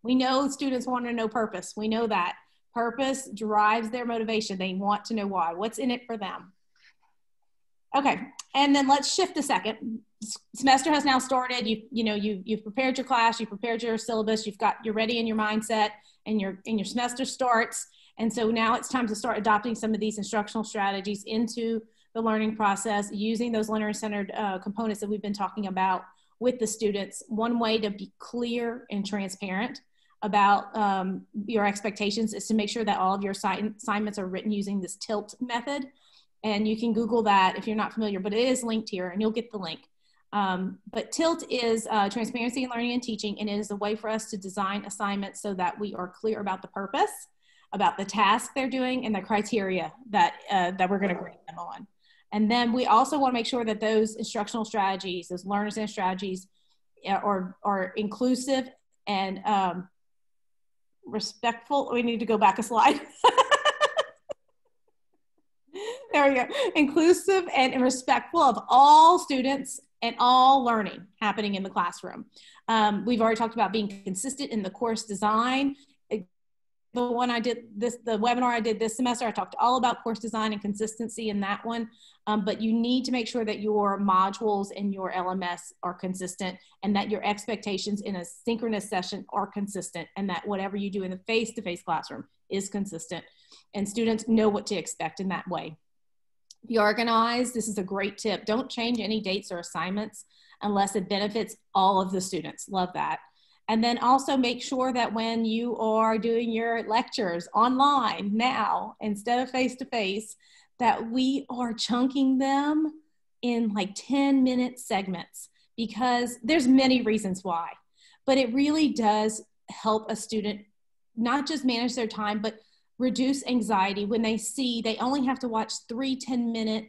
We know students want to know purpose. We know that. Purpose drives their motivation. They want to know why. What's in it for them? Okay, and then let's shift a second. Semester has now started. You, you know, you, you've prepared your class, you've prepared your syllabus, you've got, you're ready in your mindset, and your, and your semester starts. And so now it's time to start adopting some of these instructional strategies into the learning process, using those learner-centered uh, components that we've been talking about with the students. One way to be clear and transparent about um, your expectations is to make sure that all of your assign assignments are written using this tilt method. And you can Google that if you're not familiar, but it is linked here and you'll get the link. Um, but tilt is uh, transparency in learning and teaching, and it is a way for us to design assignments so that we are clear about the purpose, about the task they're doing, and the criteria that, uh, that we're gonna grade them on. And then we also wanna make sure that those instructional strategies, those learners and strategies are, are inclusive and um, respectful. We need to go back a slide. There we go. Inclusive and respectful of all students and all learning happening in the classroom. Um, we've already talked about being consistent in the course design. The one I did this, the webinar I did this semester, I talked all about course design and consistency in that one. Um, but you need to make sure that your modules and your L M S are consistent, and that your expectations in a synchronous session are consistent, and that whatever you do in the face-to-face classroom is consistent, and students know what to expect in that way. Be organized. This is a great tip. Don't change any dates or assignments unless it benefits all of the students. Love that. And then also make sure that when you are doing your lectures online now, instead of face-to-face, that we are chunking them in like ten minute segments, because there's many reasons why, but it really does help a student not just manage their time, but reduce anxiety when they see they only have to watch three ten minute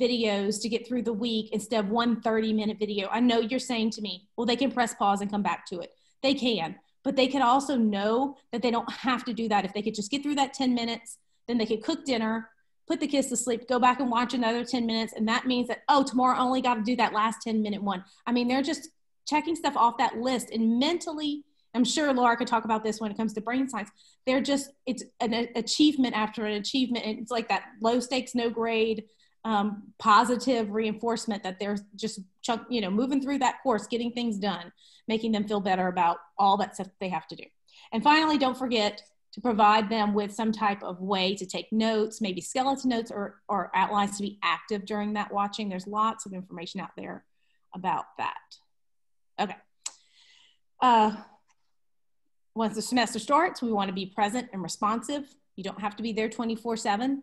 videos to get through the week instead of one thirty minute video. I know you're saying to me, well, they can press pause and come back to it. They can, but they can also know that they don't have to do that. If they could just get through that ten minutes, then they could cook dinner, put the kids to sleep, go back and watch another ten minutes. And that means that, oh, tomorrow I only got to do that last ten minute one. I mean, they're just checking stuff off that list, and mentally, I'm sure Laura could talk about this when it comes to brain science. They're just, it's an achievement after an achievement. And it's like that low stakes, no grade, um, positive reinforcement that they're just, chunk, you know, moving through that course, getting things done, making them feel better about all that stuff they have to do. And finally, don't forget to provide them with some type of way to take notes, maybe skeleton notes or, or outlines to be active during that watching. There's lots of information out there about that. Okay. Uh, Once the semester starts, we want to be present and responsive. You don't have to be there twenty-four seven.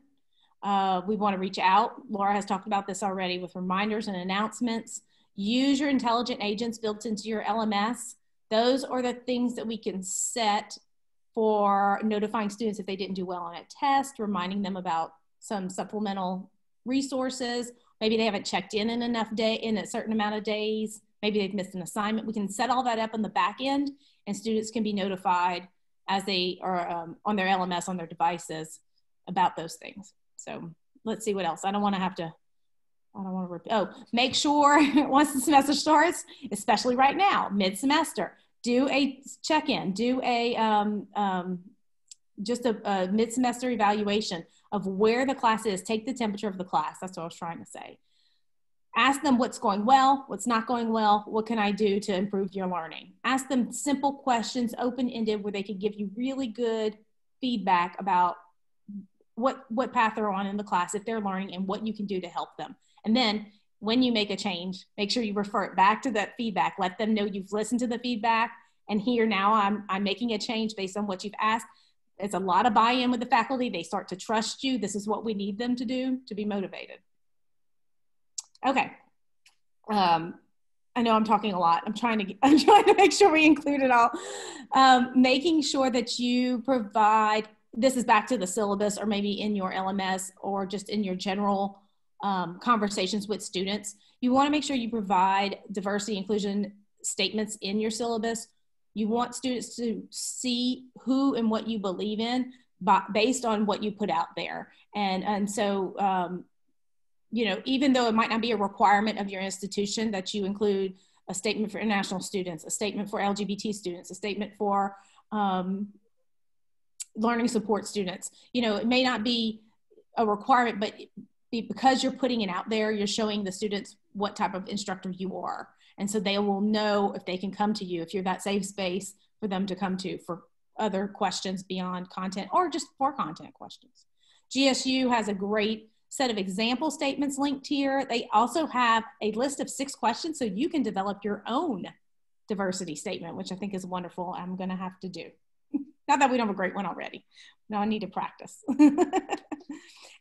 Uh, we want to reach out. Laura has talked about this already with reminders and announcements. Use your intelligent agents built into your L M S. Those are the things that we can set for notifying students if they didn't do well on a test, reminding them about some supplemental resources. Maybe they haven't checked in in enough day, in a certain amount of days. Maybe they've missed an assignment. We can set all that up on the back end, and students can be notified as they are um, on their L M S, on their devices, about those things. So let's see what else. I don't wanna have to, I don't wanna, rip, oh, make sure once the semester starts, especially right now, mid-semester, do a check-in, do a, um, um, just a, a mid-semester evaluation of where the class is. Take the temperature of the class, that's what I was trying to say. Ask them what's going well, what's not going well, what can I do to improve your learning? Ask them simple questions, open-ended, where they can give you really good feedback about what, what path they're on in the class, if they're learning, and what you can do to help them. And then when you make a change, make sure you refer it back to that feedback. Let them know you've listened to the feedback, and here now I'm, I'm making a change based on what you've asked. It's a lot of buy-in with the faculty. They start to trust you. This is what we need them to do to be motivated. Okay. Um, I know I'm talking a lot. I'm trying to, I'm trying to make sure we include it all. Um, making sure that you provide, this is back to the syllabus or maybe in your L M S or just in your general um, conversations with students. You want to make sure you provide diversity inclusion statements in your syllabus. You want students to see who and what you believe in based on what you put out there. And, and so, um, you know, even though it might not be a requirement of your institution that you include a statement for international students, a statement for L G B T students, a statement for um, learning support students, you know, it may not be a requirement, but because you're putting it out there, you're showing the students what type of instructor you are. And so they will know if they can come to you, if you're that safe space for them to come to for other questions beyond content or just for content questions. G S U has a great set of example statements linked here. They also have a list of six questions so you can develop your own diversity statement, which I think is wonderful. I'm gonna have to do. Not that we don't have a great one already. No, I need to practice.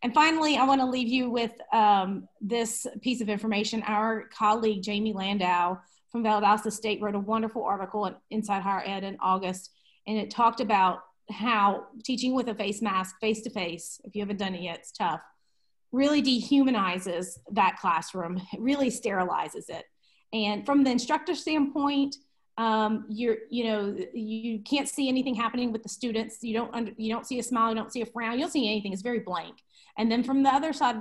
And finally, I want to leave you with um, this piece of information. Our colleague, Jamie Landau from Valdosta State, wrote a wonderful article at Inside Higher Ed in August, and it talked about how teaching with a face mask, face-to-face, if you haven't done it yet, it's tough, really dehumanizes that classroom. It really sterilizes it. And from the instructor standpoint, um, you're, you know, you can't see anything happening with the students. You don't, under, you don't see a smile, you don't see a frown, you don't see anything. It's very blank. And then from the other side,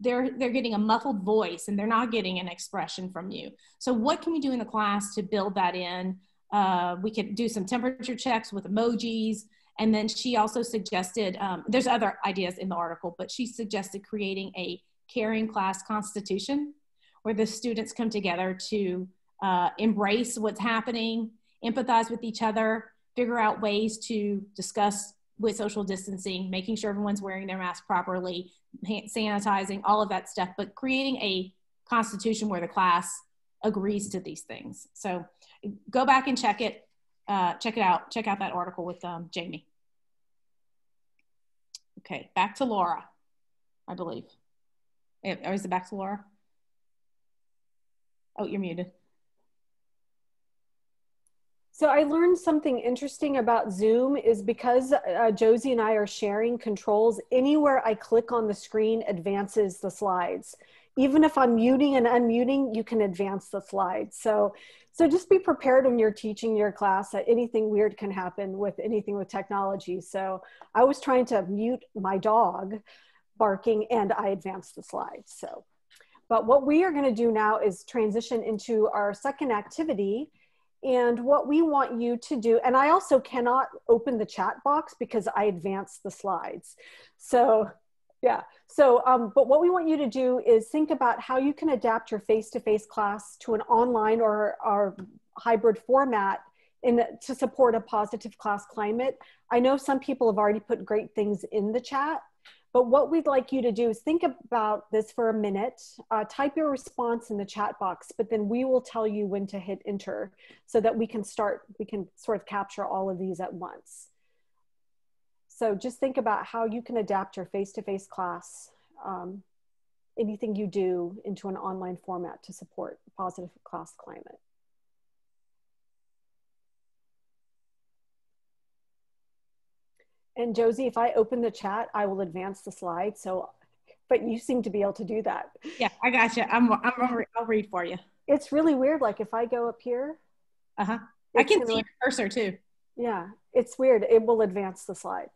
they're, they're getting a muffled voice and they're not getting an expression from you. So what can we do in the class to build that in? Uh, we could do some temperature checks with emojis. And then she also suggested, um, there's other ideas in the article, but she suggested creating a caring class constitution where the students come together to Uh, embrace what's happening, empathize with each other, figure out ways to discuss with social distancing, making sure everyone's wearing their mask properly, hand sanitizing, all of that stuff, but creating a constitution where the class agrees to these things. So go back and check it, uh, check it out, check out that article with um, Jamie. Okay, back to Laura, I believe. Or is it back to Laura? Oh, you're muted. So I learned something interesting about Zoom is because uh, Josie and I are sharing controls, anywhere I click on the screen advances the slides. Even if I'm muting and unmuting, you can advance the slides. So, so just be prepared when you're teaching your class that anything weird can happen with anything with technology. So I was trying to mute my dog barking and I advanced the slides. So, but what we are gonna do now is transition into our second activity. And what we want you to do, and I also cannot open the chat box because I advanced the slides. So yeah, so, um, but what we want you to do is think about how you can adapt your face-to-face class to an online or, or hybrid format in, to support a positive class climate. I know some people have already put great things in the chat, but what we'd like you to do is think about this for a minute, uh, type your response in the chat box, but then we will tell you when to hit enter so that we can start, we can sort of capture all of these at once. So just think about how you can adapt your face-to-face class, um, anything you do into an online format to support a positive class climate. And Josie, if I open the chat, I will advance the slide. So, but you seem to be able to do that. Yeah, I got you. I'm, I'm, I'll read for you. It's really weird. Like if I go up here. Uh-huh. I can see your like, cursor too. Yeah, it's weird. It will advance the slide.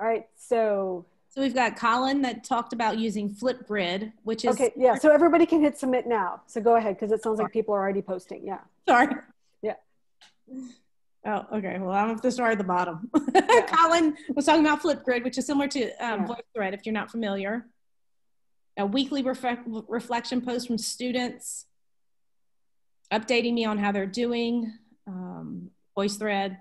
All right, so. So we've got Colin that talked about using Flipgrid, which is- Okay, yeah, so everybody can hit submit now. So go ahead, because it sounds like people are already posting, yeah. Sorry. Yeah. Oh, okay, well, I'm just start at the bottom. Yeah. Colin was talking about Flipgrid, which is similar to um, yeah. VoiceThread, if you're not familiar. A weekly ref reflection post from students, updating me on how they're doing, um, VoiceThread,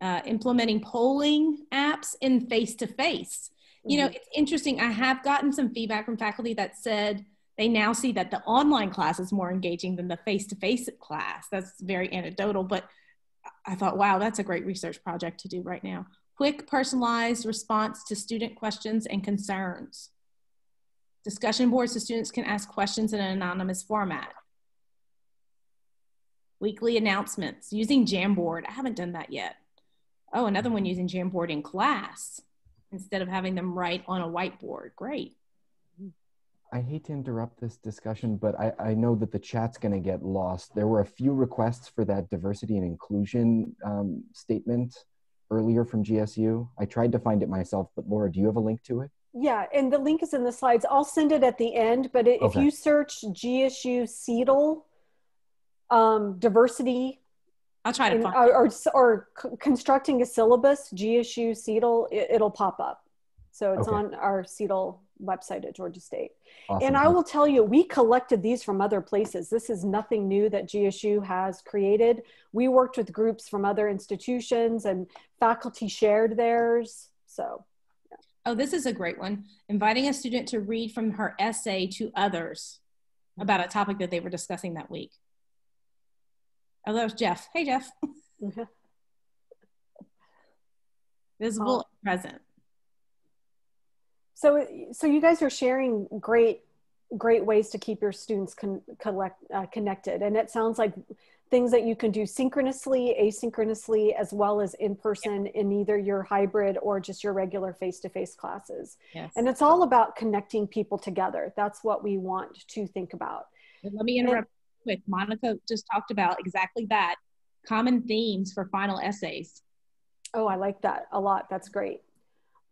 uh, implementing polling apps in face-to-face. -face. You know, it's interesting. I have gotten some feedback from faculty that said they now see that the online class is more engaging than the face-to-face class. That's very anecdotal, but I thought, wow, that's a great research project to do right now. Quick personalized response to student questions and concerns. Discussion boards so students can ask questions in an anonymous format. Weekly announcements using Jamboard. I haven't done that yet. Oh, another one using Jamboard in class instead of having them write on a whiteboard. Great. I hate to interrupt this discussion, but I, I know that the chat's going to get lost. There were a few requests for that diversity and inclusion um, statement earlier from G S U. I tried to find it myself, but Laura, do you have a link to it? Yeah, and the link is in the slides. I'll send it at the end, but it, okay. If you search G S U C E T L um, diversity, I'll try to in, find or, it. or, or constructing a syllabus, G S U C E T L, it, it'll pop up. So it's okay. On our C E T L website at Georgia State. Awesome. And I will tell you, we collected these from other places. This is nothing new that G S U has created. We worked with groups from other institutions and faculty shared theirs. So, yeah. Oh, this is a great one. Inviting a student to read from her essay to others about a topic that they were discussing that week. Oh, that was Jeff. Hey, Jeff. Visible and present. So, so you guys are sharing great, great ways to keep your students con collect, uh, connected. And it sounds like things that you can do synchronously, asynchronously, as well as in person yeah. in either your hybrid or just your regular face-to-face classes. Yes. And it's all about connecting people together. That's what we want to think about. Let me interrupt quick. Monica just talked about exactly that. Common themes for final essays. Oh, I like that a lot. That's great.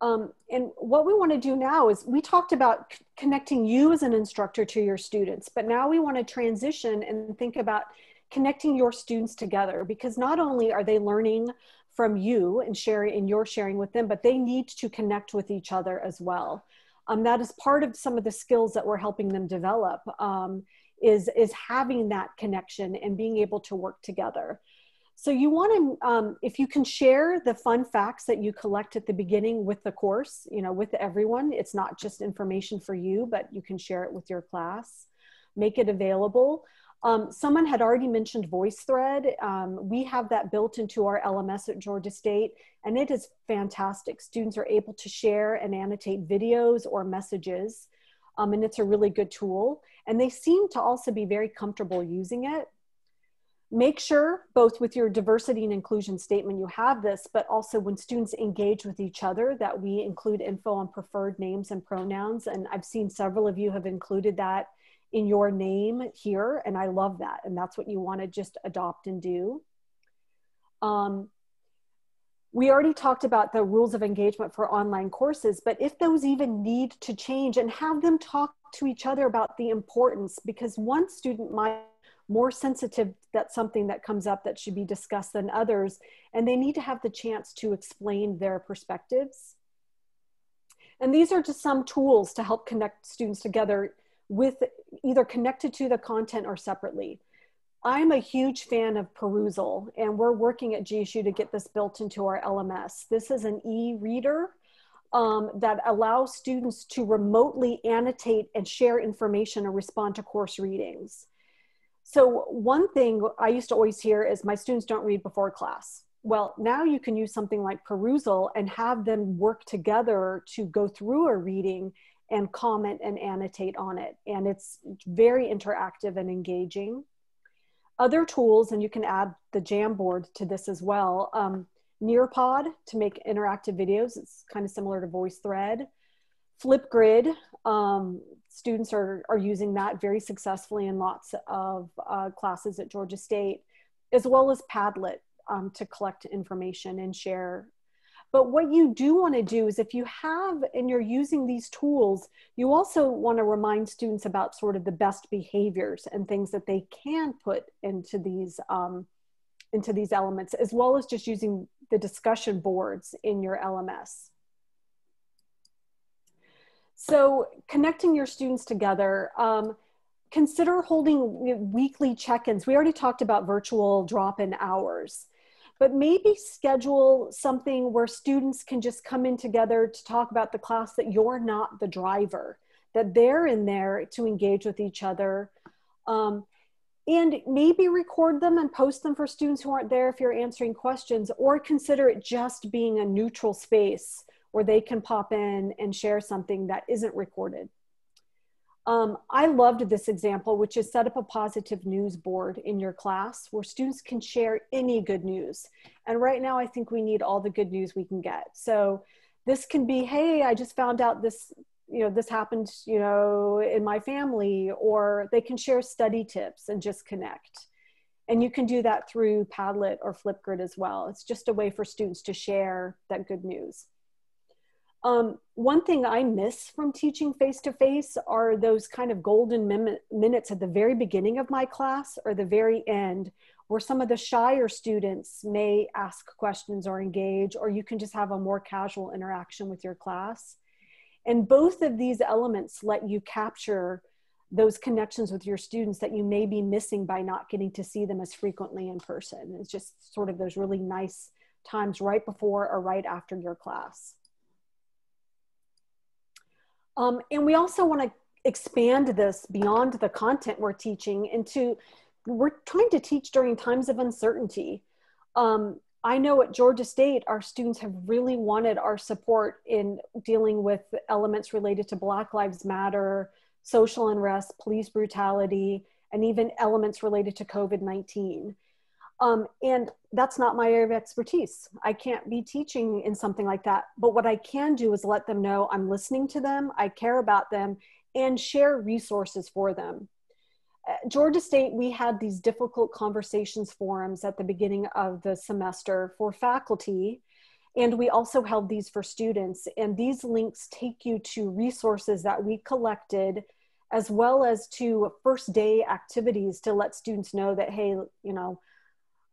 Um, and what we want to do now is we talked about connecting you as an instructor to your students, but now we want to transition and think about connecting your students together, because not only are they learning from you and sharing and you're sharing with them, but they need to connect with each other as well. Um, that is part of some of the skills that we're helping them develop um, is, is having that connection and being able to work together. So you want to, um, if you can share the fun facts that you collect at the beginning with the course, you know, with everyone, it's not just information for you, but you can share it with your class, make it available. Um, someone had already mentioned VoiceThread. Um, we have that built into our L M S at Georgia State, and it is fantastic. Students are able to share and annotate videos or messages, um, and it's a really good tool. And they seem to also be very comfortable using it. Make sure both with your diversity and inclusion statement you have this, but also when students engage with each other that we include info on preferred names and pronouns. And I've seen several of you have included that in your name here, and I love that. And that's what you want to just adopt and do. Um, we already talked about the rules of engagement for online courses, but if those even need to change, and have them talk to each other about the importance, because one student might more sensitive that something that comes up that should be discussed than others, and they need to have the chance to explain their perspectives. And these are just some tools to help connect students together with either connected to the content or separately. I'm a huge fan of Perusall, and we're working at G S U to get this built into our L M S. This is an e-reader um, that allows students to remotely annotate and share information or respond to course readings. So one thing I used to always hear is my students don't read before class. Well, now you can use something like Perusall and have them work together to go through a reading and comment and annotate on it. And it's very interactive and engaging. Other tools, and you can add the Jamboard to this as well, um, Nearpod to make interactive videos. It's kind of similar to VoiceThread. Flipgrid, um, students are, are using that very successfully in lots of uh, classes at Georgia State, as well as Padlet um, to collect information and share. But what you do want to do is if you have and you're using these tools, you also want to remind students about sort of the best behaviors and things that they can put into these, um, into these elements, as well as just using the discussion boards in your L M S. So connecting your students together, um, consider holding weekly check-ins. We already talked about virtual drop-in hours. but maybe schedule something where students can just come in together to talk about the class, that you're not the driver, that they're in there to engage with each other. Um, and maybe record them and post them for students who aren't there if you're answering questions, or consider it just being a neutral space where they can pop in and share something that isn't recorded. Um, I loved this example, which is set up a positive news board in your class where students can share any good news. And right now I think we need all the good news we can get. So this can be, hey, I just found out this, you know, this happened, you know, in my family, or they can share study tips and just connect. And you can do that through Padlet or Flipgrid as well. It's just a way for students to share that good news. Um, one thing I miss from teaching face-to-face are those kind of golden min- minutes at the very beginning of my class or the very end, where some of the shyer students may ask questions or engage, or you can just have a more casual interaction with your class. And both of these elements let you capture those connections with your students that you may be missing by not getting to see them as frequently in person. It's just sort of those really nice times right before or right after your class. Um, and we also want to expand this beyond the content we're teaching into, we're trying to teach during times of uncertainty. Um, I know at Georgia State, our students have really wanted our support in dealing with elements related to Black Lives Matter, social unrest, police brutality, and even elements related to COVID nineteen. Um, and that's not my area of expertise. I can't be teaching in something like that. But what I can do is let them know I'm listening to them, I care about them, and share resources for them. At Georgia State, we had these difficult conversations forums at the beginning of the semester for faculty, and we also held these for students. And these links take you to resources that we collected, as well as to first day activities to let students know that, hey, you know,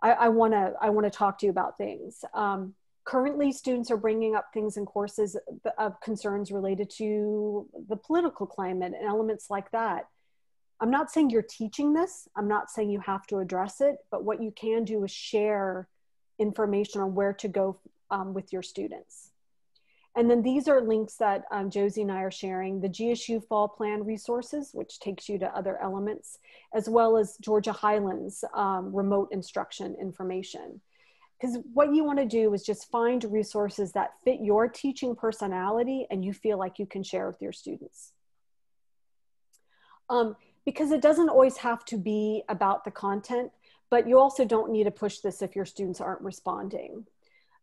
I, I want to I want to talk to you about things. Um, currently, students are bringing up things in courses of concerns related to the political climate and elements like that. I'm not saying you're teaching this. I'm not saying you have to address it, but what you can do is share information on where to go um, with your students. And then these are links that um, Josie and I are sharing, the G S U Fall Plan resources, which takes you to other elements, as well as Georgia Highlands um, remote instruction information. Because what you want to do is just find resources that fit your teaching personality and you feel like you can share with your students. Um, because it doesn't always have to be about the content, but you also don't need to push this if your students aren't responding.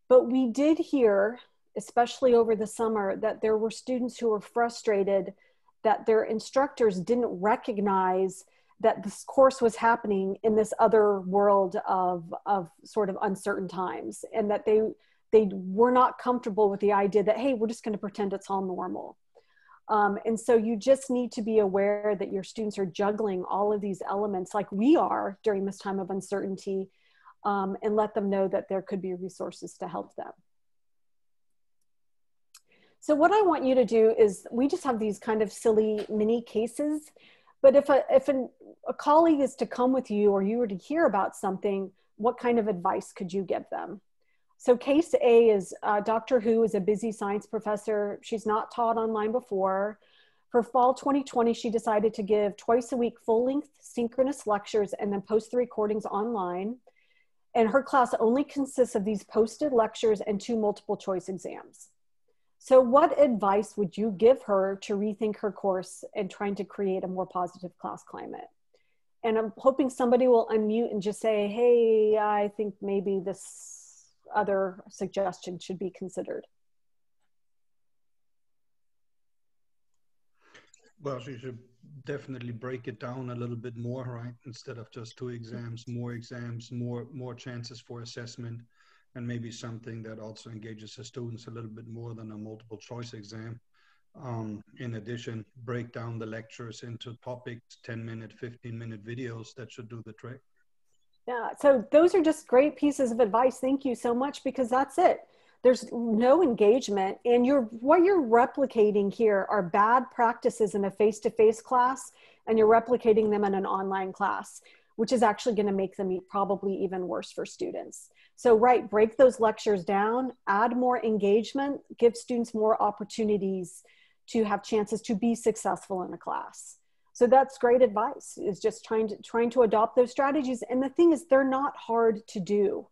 But we did hear, especially over the summer, that there were students who were frustrated that their instructors didn't recognize that this course was happening in this other world of, of sort of uncertain times, and that they, they were not comfortable with the idea that, hey, we're just going to pretend it's all normal. Um, and so you just need to be aware that your students are juggling all of these elements like we are during this time of uncertainty, um, and let them know that there could be resources to help them. So what I want you to do is, we just have these kind of silly mini cases, but if a, if an, a colleague is to come with you or you were to hear about something, what kind of advice could you give them? So case A is uh, Doctor Who is a busy science professor. She's not taught online before. For fall twenty twenty, she decided to give twice a week full-length synchronous lectures and then post the recordings online. And her class only consists of these posted lectures and two multiple choice exams. So what advice would you give her to rethink her course and trying to create a more positive class climate? And I'm hoping somebody will unmute and just say, hey, I think maybe this other suggestion should be considered. Well, she should definitely break it down a little bit more, right? Instead of just two exams, more exams, more, more chances for assessment. And maybe something that also engages the students a little bit more than a multiple choice exam. Um, in addition, break down the lectures into topics, ten minute, fifteen minute videos that should do the trick. Yeah, so those are just great pieces of advice. Thank you so much, because that's it. There's no engagement, and you're, what you're replicating here are bad practices in a face-to-face class, and you're replicating them in an online class, which is actually going to make them probably even worse for students. So right, break those lectures down, add more engagement, give students more opportunities to have chances to be successful in a class. So that's great advice, is just trying to, trying to adopt those strategies. And the thing is, they're not hard to do.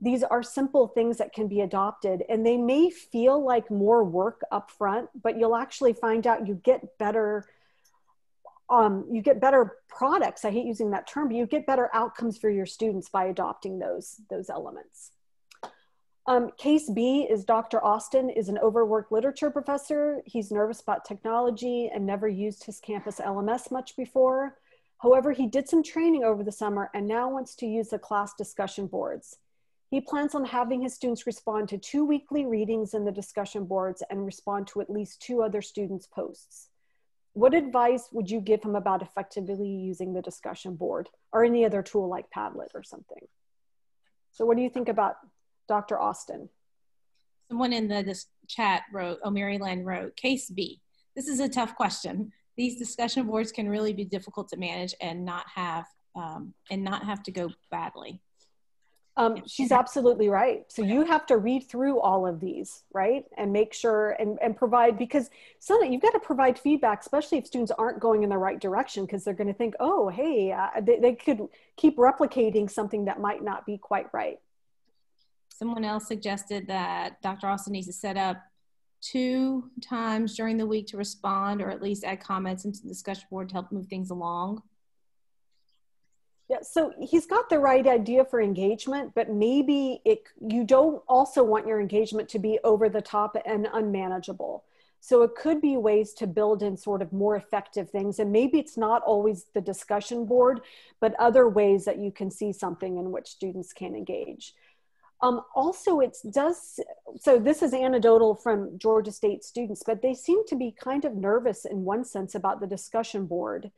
These are simple things that can be adopted, and they may feel like more work up front, but you'll actually find out you get better, um, you get better products. I hate using that term, but you get better outcomes for your students by adopting those, those elements. Um, case B is Doctor Austin is an overworked literature professor. He's nervous about technology and never used his campus L M S much before. However, he did some training over the summer and now wants to use the class discussion boards. He plans on having his students respond to two weekly readings in the discussion boards and respond to at least two other students' posts. What advice would you give him about effectively using the discussion board or any other tool like Padlet or something? So what do you think about Doctor Austin? Someone in the this chat wrote, oh, Mary Lynn wrote, case B. This is a tough question. These discussion boards can really be difficult to manage and not have, um, and not have to go badly. Um, she's absolutely right. So you have to read through all of these, right? And make sure and, and provide, because suddenly you've got to provide feedback, especially if students aren't going in the right direction, because they're going to think, oh, hey, uh, they, they could keep replicating something that might not be quite right. Someone else suggested that Doctor Austin needs to set up two times during the week to respond, or at least add comments into the discussion board to help move things along. Yeah, so he's got the right idea for engagement, but maybe it, you don't also want your engagement to be over the top and unmanageable. So it could be ways to build in sort of more effective things. And maybe it's not always the discussion board, but other ways that you can see something in which students can engage. Um, also, it does, so this is anecdotal from Georgia State students, but they seem to be kind of nervous in one sense about the discussion board.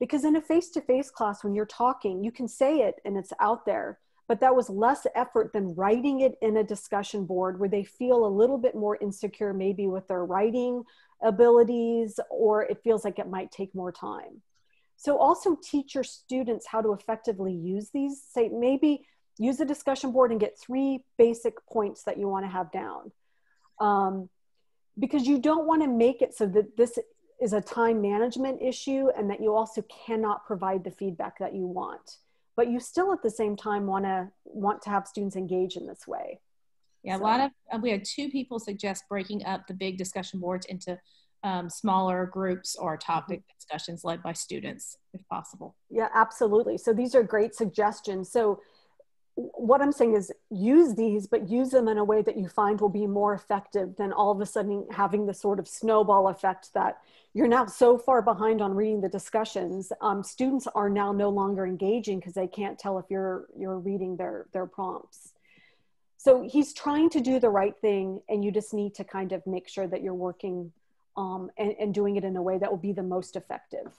Because in a face-to-face class, when you're talking, you can say it and it's out there, but that was less effort than writing it in a discussion board where they feel a little bit more insecure, maybe with their writing abilities, or it feels like it might take more time. So also teach your students how to effectively use these. Say maybe use the discussion board and get three basic points that you want to have down. Um, because you don't want to make it so that this is a time management issue and that you also cannot provide the feedback that you want, but you still at the same time want to want to have students engage in this way. Yeah, so. a lot of, uh, we had two people suggest breaking up the big discussion boards into um, smaller groups or topic mm-hmm. discussions led by students if possible. Yeah, absolutely. So these are great suggestions. So what I'm saying is use these, but use them in a way that you find will be more effective than all of a sudden having the sort of snowball effect that you're now so far behind on reading the discussions. Um, students are now no longer engaging because they can't tell if you're, you're reading their, their prompts. So he's trying to do the right thing, and you just need to kind of make sure that you're working um, and, and doing it in a way that will be the most effective.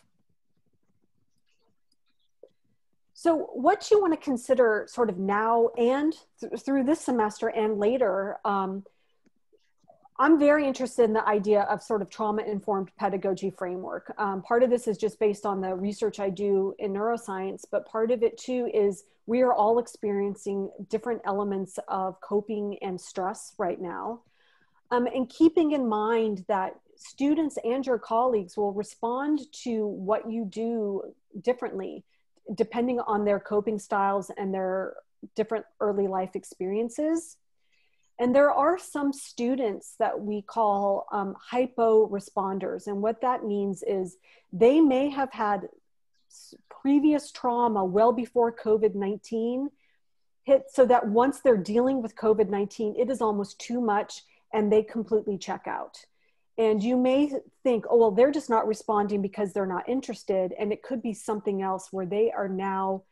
So what you want to consider sort of now and th through this semester and later, um, I'm very interested in the idea of sort of trauma-informed pedagogy framework. Um, part of this is just based on the research I do in neuroscience, but part of it too is we are all experiencing different elements of coping and stress right now. Um, and keeping in mind that students and your colleagues will respond to what you do differently, depending on their coping styles and their different early life experiences. And there are some students that we call um, hypo-responders. And what that means is they may have had previous trauma well before COVID nineteen hit, so that once they're dealing with COVID nineteen, it is almost too much and they completely check out. And you may think, oh, well, they're just not responding because they're not interested. And it could be something else where they are now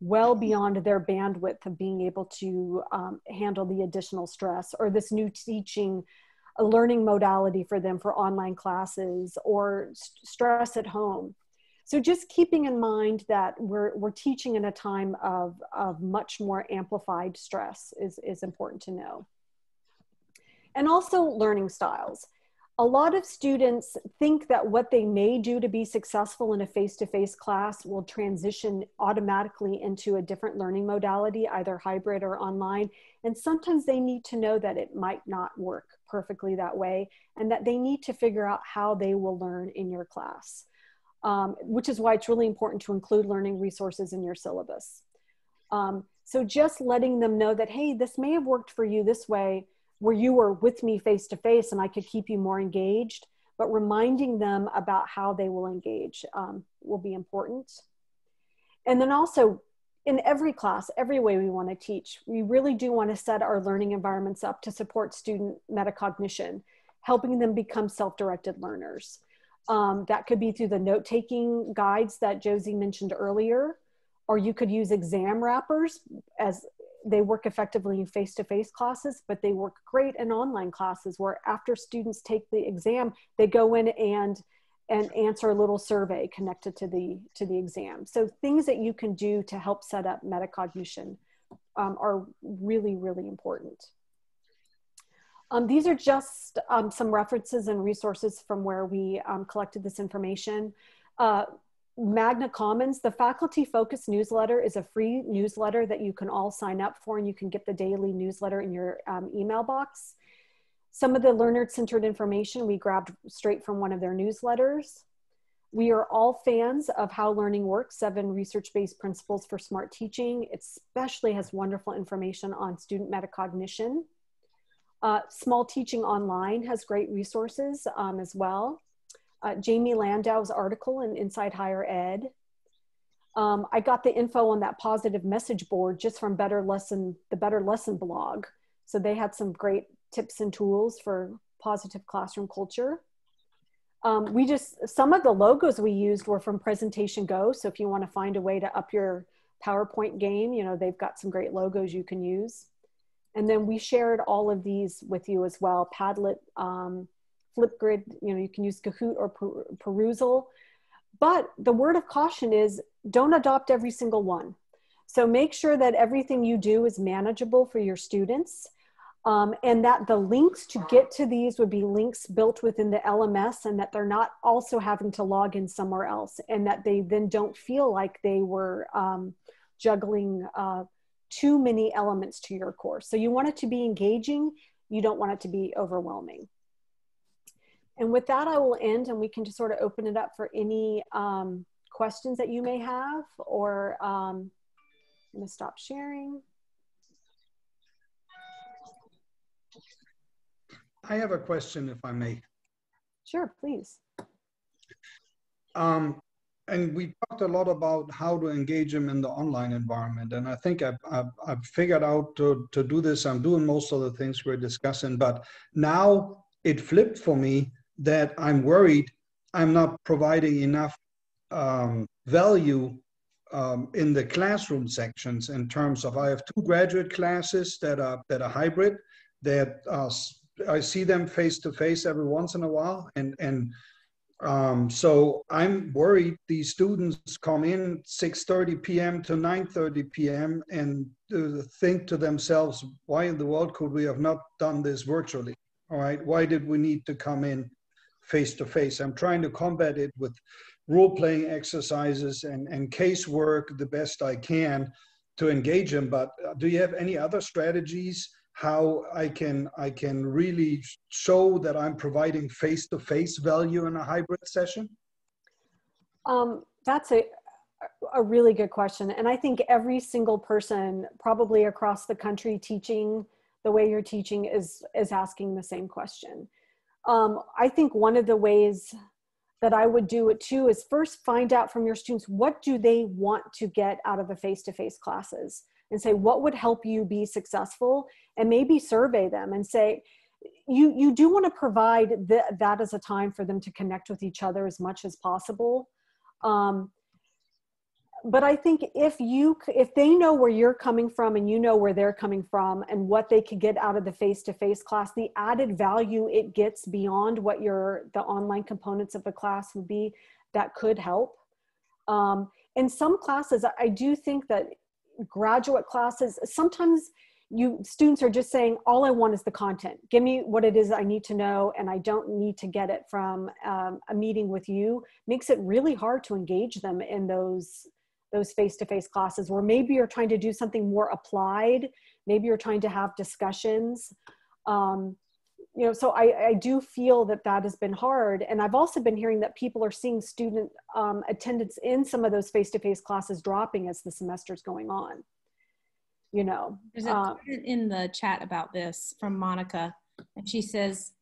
well beyond their bandwidth of being able to um, handle the additional stress, or this new teaching, a learning modality for them for online classes, or st- stress at home. So just keeping in mind that we're, we're teaching in a time of, of much more amplified stress is, is important to know. And also learning styles. a lot of students think that what they may do to be successful in a face-to-face class will transition automatically into a different learning modality, either hybrid or online. And sometimes they need to know that it might not work perfectly that way, and that they need to figure out how they will learn in your class, um, which is why it's really important to include learning resources in your syllabus. Um, so just letting them know that, hey, this may have worked for you this way, where you were with me face to face and I could keep you more engaged, but reminding them about how they will engage um, will be important. And then also in every class, every way we want to teach, we really do want to set our learning environments up to support student metacognition, helping them become self-directed learners. Um, that could be through the note-taking guides that Josie mentioned earlier, or you could use exam wrappers, as they work effectively in face-to-face classes, but they work great in online classes where after students take the exam, they go in and, and answer a little survey connected to the, to the exam. So things that you can do to help set up metacognition um, are really, really important. Um, these are just um, some references and resources from where we um, collected this information. Uh, Magna Commons, the Faculty Focus newsletter is a free newsletter that you can all sign up for, and you can get the daily newsletter in your um, email box. Some of the learner-centered information we grabbed straight from one of their newsletters. We are all fans of How Learning Works, Seven Research-Based Principles for Smart Teaching. It especially has wonderful information on student metacognition. Uh, Small Teaching Online has great resources um, as well. Uh, Jamie Landau's article in Inside Higher Ed. Um, I got the info on that positive message board just from Better Lesson, the Better Lesson blog. So they had some great tips and tools for positive classroom culture. Um, we just, some of the logos we used were from Presentation Go. So if you want to find a way to up your PowerPoint game, you know, they've got some great logos you can use. And then we shared all of these with you as well. Padlet, um, Flipgrid, you know, you can use Kahoot or per Perusall. But the word of caution is don't adopt every single one. So make sure that everything you do is manageable for your students, um, and that the links to get to these would be links built within the L M S, and that they're not also having to log in somewhere else, and that they then don't feel like they were um, juggling uh, too many elements to your course. So you want it to be engaging. You don't want it to be overwhelming. And with that, I will end, and we can just sort of open it up for any um, questions that you may have, or um, I'm gonna stop sharing. I have a question, if I may. Sure, please. Um, and we talked a lot about how to engage them in the online environment. And I think I've, I've, I've figured out to, to do this. I'm doing most of the things we're discussing, but now it flipped for me, that I'm worried I'm not providing enough um, value um, in the classroom sections, in terms of I have two graduate classes that are, that are hybrid, that uh, I see them face to face every once in a while. And, and um, so I'm worried these students come in six thirty p m to nine thirty p m and think to themselves, why in the world could we have not done this virtually? All right, why did we need to come in face to face? I'm trying to combat it with role-playing exercises and, and casework the best I can to engage them. But do you have any other strategies how I can, I can really show that I'm providing face-to-face value in a hybrid session? Um, that's a, a really good question. And I think every single person probably across the country teaching the way you're teaching is, is asking the same question. Um, I think one of the ways that I would do it too is first find out from your students, what do they want to get out of a face-to-face classes, and say, what would help you be successful? And maybe survey them and say, you, you do want to provide th that as a time for them to connect with each other as much as possible. Um, But I think if you, if they know where you're coming from and you know where they're coming from and what they could get out of the face-to-face class, the added value it gets beyond what your, the online components of the class would be, that could help. Um, in some classes, I do think that graduate classes, sometimes you students are just saying, all I want is the content. Give me what it is I need to know, and I don't need to get it from um, a meeting with you, makes it really hard to engage them in those those face-to-face classes where maybe you're trying to do something more applied. Maybe you're trying to have discussions. Um, you know, so I, I do feel that that has been hard. And I've also been hearing that people are seeing student um, attendance in some of those face-to-face classes dropping as the semester's going on. You know, there's a comment um, in the chat about this from Monica, and she says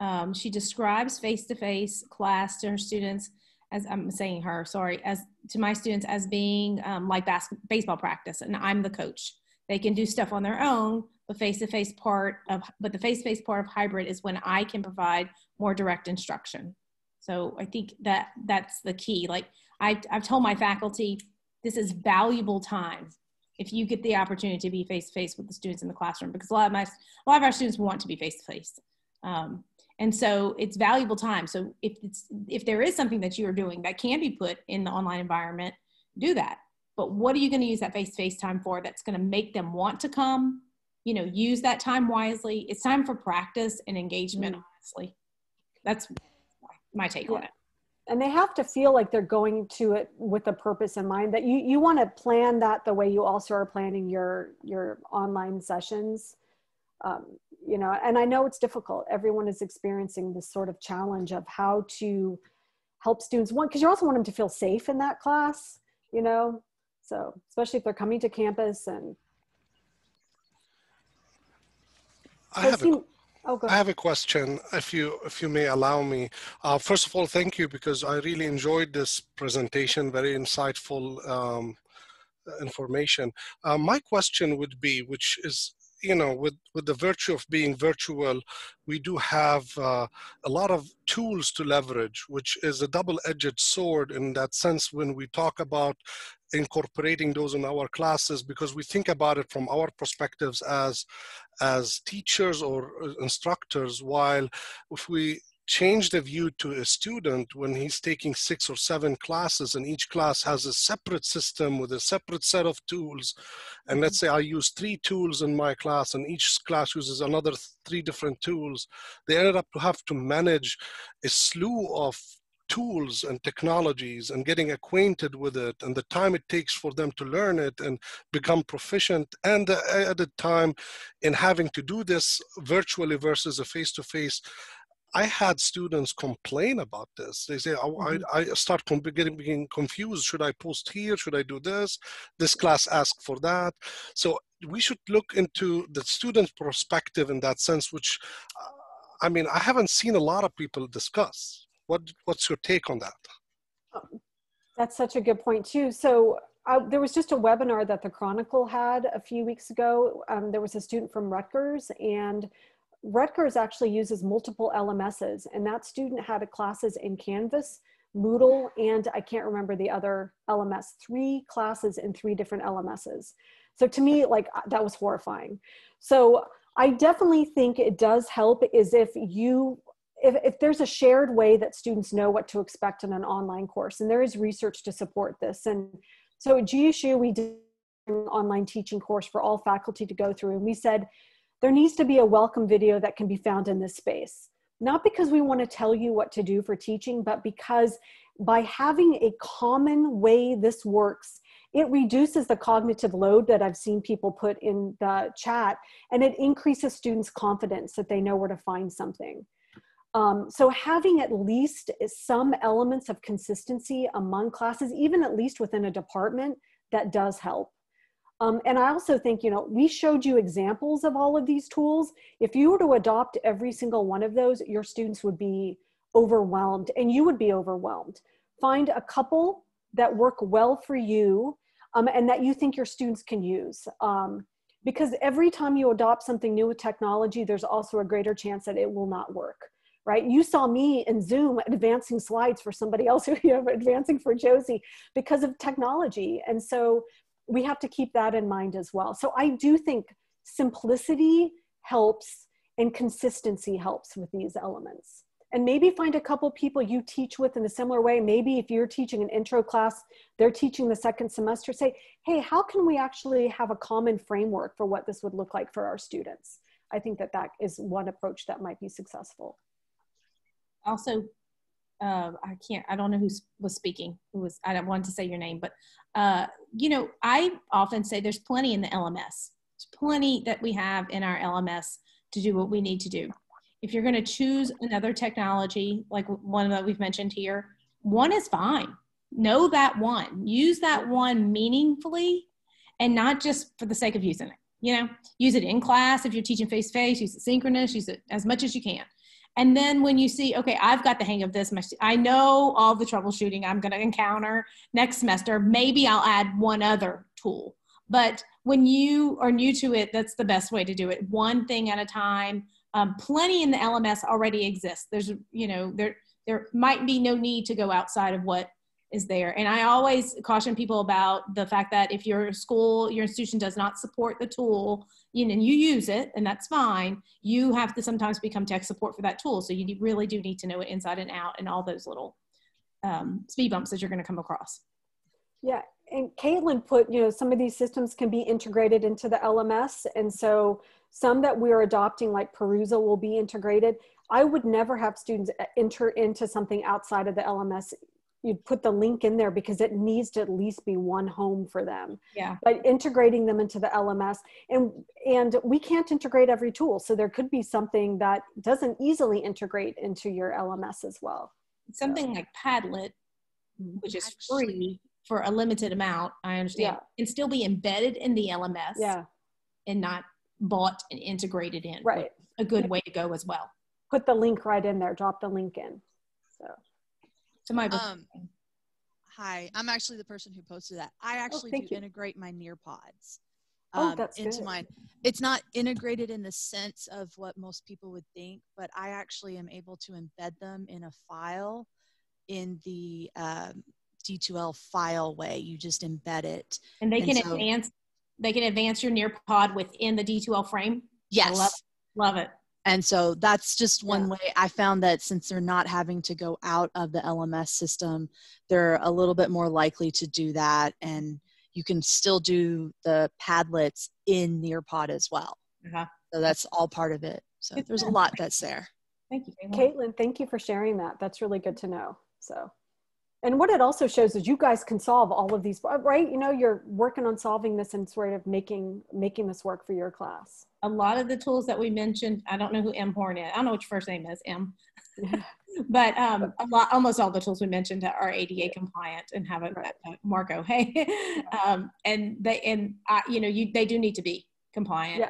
um, she describes face-to-face class to her students as I'm saying her, sorry, as to my students as being um, like bas baseball practice, and I'm the coach. They can do stuff on their own, but face-to-face part of but the face-to-face part of hybrid is when I can provide more direct instruction. So I think that that's the key. Like I, I've told my faculty, this is valuable time. If you get the opportunity to be face-to-face with the students in the classroom, because a lot of, my, a lot of our students want to be face-to-face. Um, and so it's valuable time. So if, it's, if there is something that you are doing that can be put in the online environment, do that. But what are you gonna use that face-to-face time for that's gonna make them want to come? You know, use that time wisely. It's time for practice and engagement, mm. honestly. That's my take yeah. on it. And they have to feel like they're going to it with a purpose in mind, that you, you want to plan that the way you also are planning your, your online sessions, um, you know, and I know it's difficult. Everyone is experiencing this sort of challenge of how to help students. One, because you also want them to feel safe in that class, you know, so especially if they're coming to campus and. I have a Oh, I have a question, if you if you may allow me. Uh, first of all, thank you, because I really enjoyed this presentation, very insightful um, information. Uh, my question would be, which is, you know, with, with the virtue of being virtual, we do have uh, a lot of tools to leverage, which is a double-edged sword in that sense when we talk about incorporating those in our classes, because we think about it from our perspectives as as teachers or instructors, while if we change the view to a student when he's taking six or seven classes and each class has a separate system with a separate set of tools, and let's say I use three tools in my class and each class uses another three different tools, they ended up to have to manage a slew of tools and technologies and getting acquainted with it, and the time it takes for them to learn it and become proficient, and the added time in having to do this virtually versus a face-to-face. I had students complain about this. They say, oh, I, I start getting, getting confused. Should I post here? Should I do this? This class asked for that. So we should look into the student perspective in that sense, which, I mean, I haven't seen a lot of people discuss. What, what's your take on that? Um, that's such a good point too. So uh, there was just a webinar that the Chronicle had a few weeks ago. Um, there was a student from Rutgers, and Rutgers actually uses multiple L M Ss, and that student had a classes in Canvas, Moodle, and I can't remember the other L M S, three classes in three different L M Ss. So to me, like, that was horrifying. So I definitely think it does help is if you If, if there's a shared way that students know what to expect in an online course, and there is research to support this. And so at G S U, we did an online teaching course for all faculty to go through. And we said, there needs to be a welcome video that can be found in this space. Not because we want to tell you what to do for teaching, but because by having a common way this works, it reduces the cognitive load that I've seen people put in the chat, and it increases students' confidence that they know where to find something. Um, so having at least some elements of consistency among classes, even at least within a department, that does help. Um, and I also think, you know, we showed you examples of all of these tools. If you were to adopt every single one of those, your students would be overwhelmed, and you would be overwhelmed. Find a couple that work well for you um, and that you think your students can use. Um, because every time you adopt something new with technology, there's also a greater chance that it will not work. Right? You saw me in Zoom advancing slides for somebody else, who you know, advancing for Josie, because of technology. And so we have to keep that in mind as well. So I do think simplicity helps and consistency helps with these elements. and maybe find a couple people you teach with in a similar way. Maybe if you're teaching an intro class, they're teaching the second semester, say, hey, how can we actually have a common framework for what this would look like for our students? I think that that is one approach that might be successful. Also, uh, I can't, I don't know who was speaking. Who was, I don't want to say your name, but, uh, you know, I often say there's plenty in the L M S. There's plenty that we have in our L M S to do what we need to do. If you're going to choose another technology, like one that we've mentioned here, one is fine. Know that one. Use that one meaningfully and not just for the sake of using it. You know, use it in class. If you're teaching face-to-face, use it synchronous, use it as much as you can. And then when you see, okay, I've got the hang of this. I know all the troubleshooting I'm going to encounter next semester. Maybe I'll add one other tool. But when you are new to it, that's the best way to do it. One thing at a time. Um, plenty in the L M S already exists. There's, you know, there, there might be no need to go outside of what is there. And I always caution people about the fact that if your school, your institution does not support the tool, you know, and you use it, and that's fine, you have to sometimes become tech support for that tool. So you really do need to know it inside and out and all those little um, speed bumps that you're going to come across. Yeah. And Caitlin put, you know, some of these systems can be integrated into the L M S. And so some that we're adopting, like Perusall, will be integrated. I would never have students enter into something outside of the L M S. You'd put the link in there because it needs to at least be one home for them. Yeah. But integrating them into the L M S, and, and we can't integrate every tool. So there could be something that doesn't easily integrate into your L M S as well. Something so. like Padlet, which is free for a limited amount, I understand, yeah. can still be embedded in the L M S yeah. and not bought and integrated in. Right. A good way to go as well. Put the link right in there, drop the link in. So, to my um, hi, I'm actually the person who posted that. I actually oh, do you. integrate my Nearpods um, oh, that's into good. mine. It's not integrated in the sense of what most people would think, but I actually am able to embed them in a file in the, um, D two L file way. You just embed it. And they can and so, advance, they can advance your Nearpod within the D two L frame? Yes. Love it. Love it. And so that's just one yeah. way. I found that since they're not having to go out of the L M S system, they're a little bit more likely to do that. And you can still do the Padlets in Nearpod as well. Uh-huh. So that's all part of it. So good there's time. a lot that's there. Thank you, Caitlin. Caitlin, thank you for sharing that. That's really good to know. So. And what it also shows is you guys can solve all of these, right? You know, you're working on solving this and sort of making making this work for your class. A lot of the tools that we mentioned, I don't know who M. Horn is. I don't know what your first name is, M. but um, a lot, almost all the tools we mentioned are A D A compliant and have a right. uh, Marco, hey. um, and they, and I, you know, you, they do need to be compliant.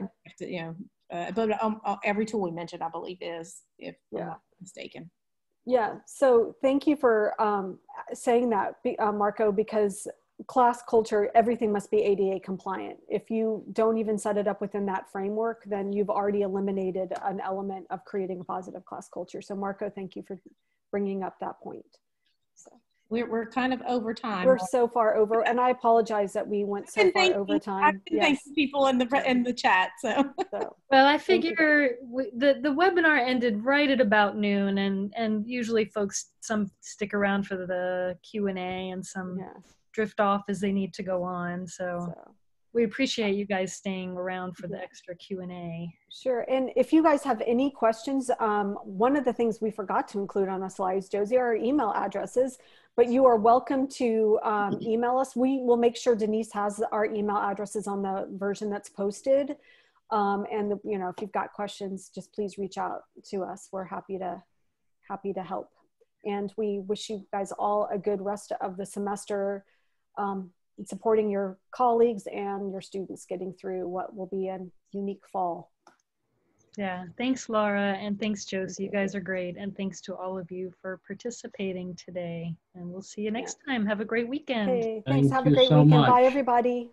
Yeah. You know, uh, but um, every tool we mentioned, I believe is, if yeah. I'm not mistaken. Yeah, so thank you for um, saying that, uh, Marco, because class culture, everything must be A D A compliant. If you don't even set it up within that framework, then you've already eliminated an element of creating a positive class culture. So Marco, thank you for bringing up that point. So. We're, we're kind of over time. We're so far over, and I apologize that we went so far over time. I've been thanking people in the, in the chat, so. so. Well, I figure we, the, the webinar ended right at about noon, and, and usually folks, some stick around for the Q and A and some yeah. drift off as they need to go on, so. so. We appreciate you guys staying around for the extra Q and A. Sure, and if you guys have any questions, um, one of the things we forgot to include on the slides, Josie, are our email addresses, but you are welcome to um, email us. We will make sure Denise has our email addresses on the version that's posted. Um, and the, you know, if you've got questions, just please reach out to us. We're happy to, happy to help. And we wish you guys all a good rest of the semester. Um, And supporting your colleagues and your students getting through what will be a unique fall. Yeah, thanks Laura and thanks Josie, you guys are great, and thanks to all of you for participating today, and we'll see you next yeah. time. Have a great weekend. Okay. Thanks, have a great so weekend. Much. Bye everybody.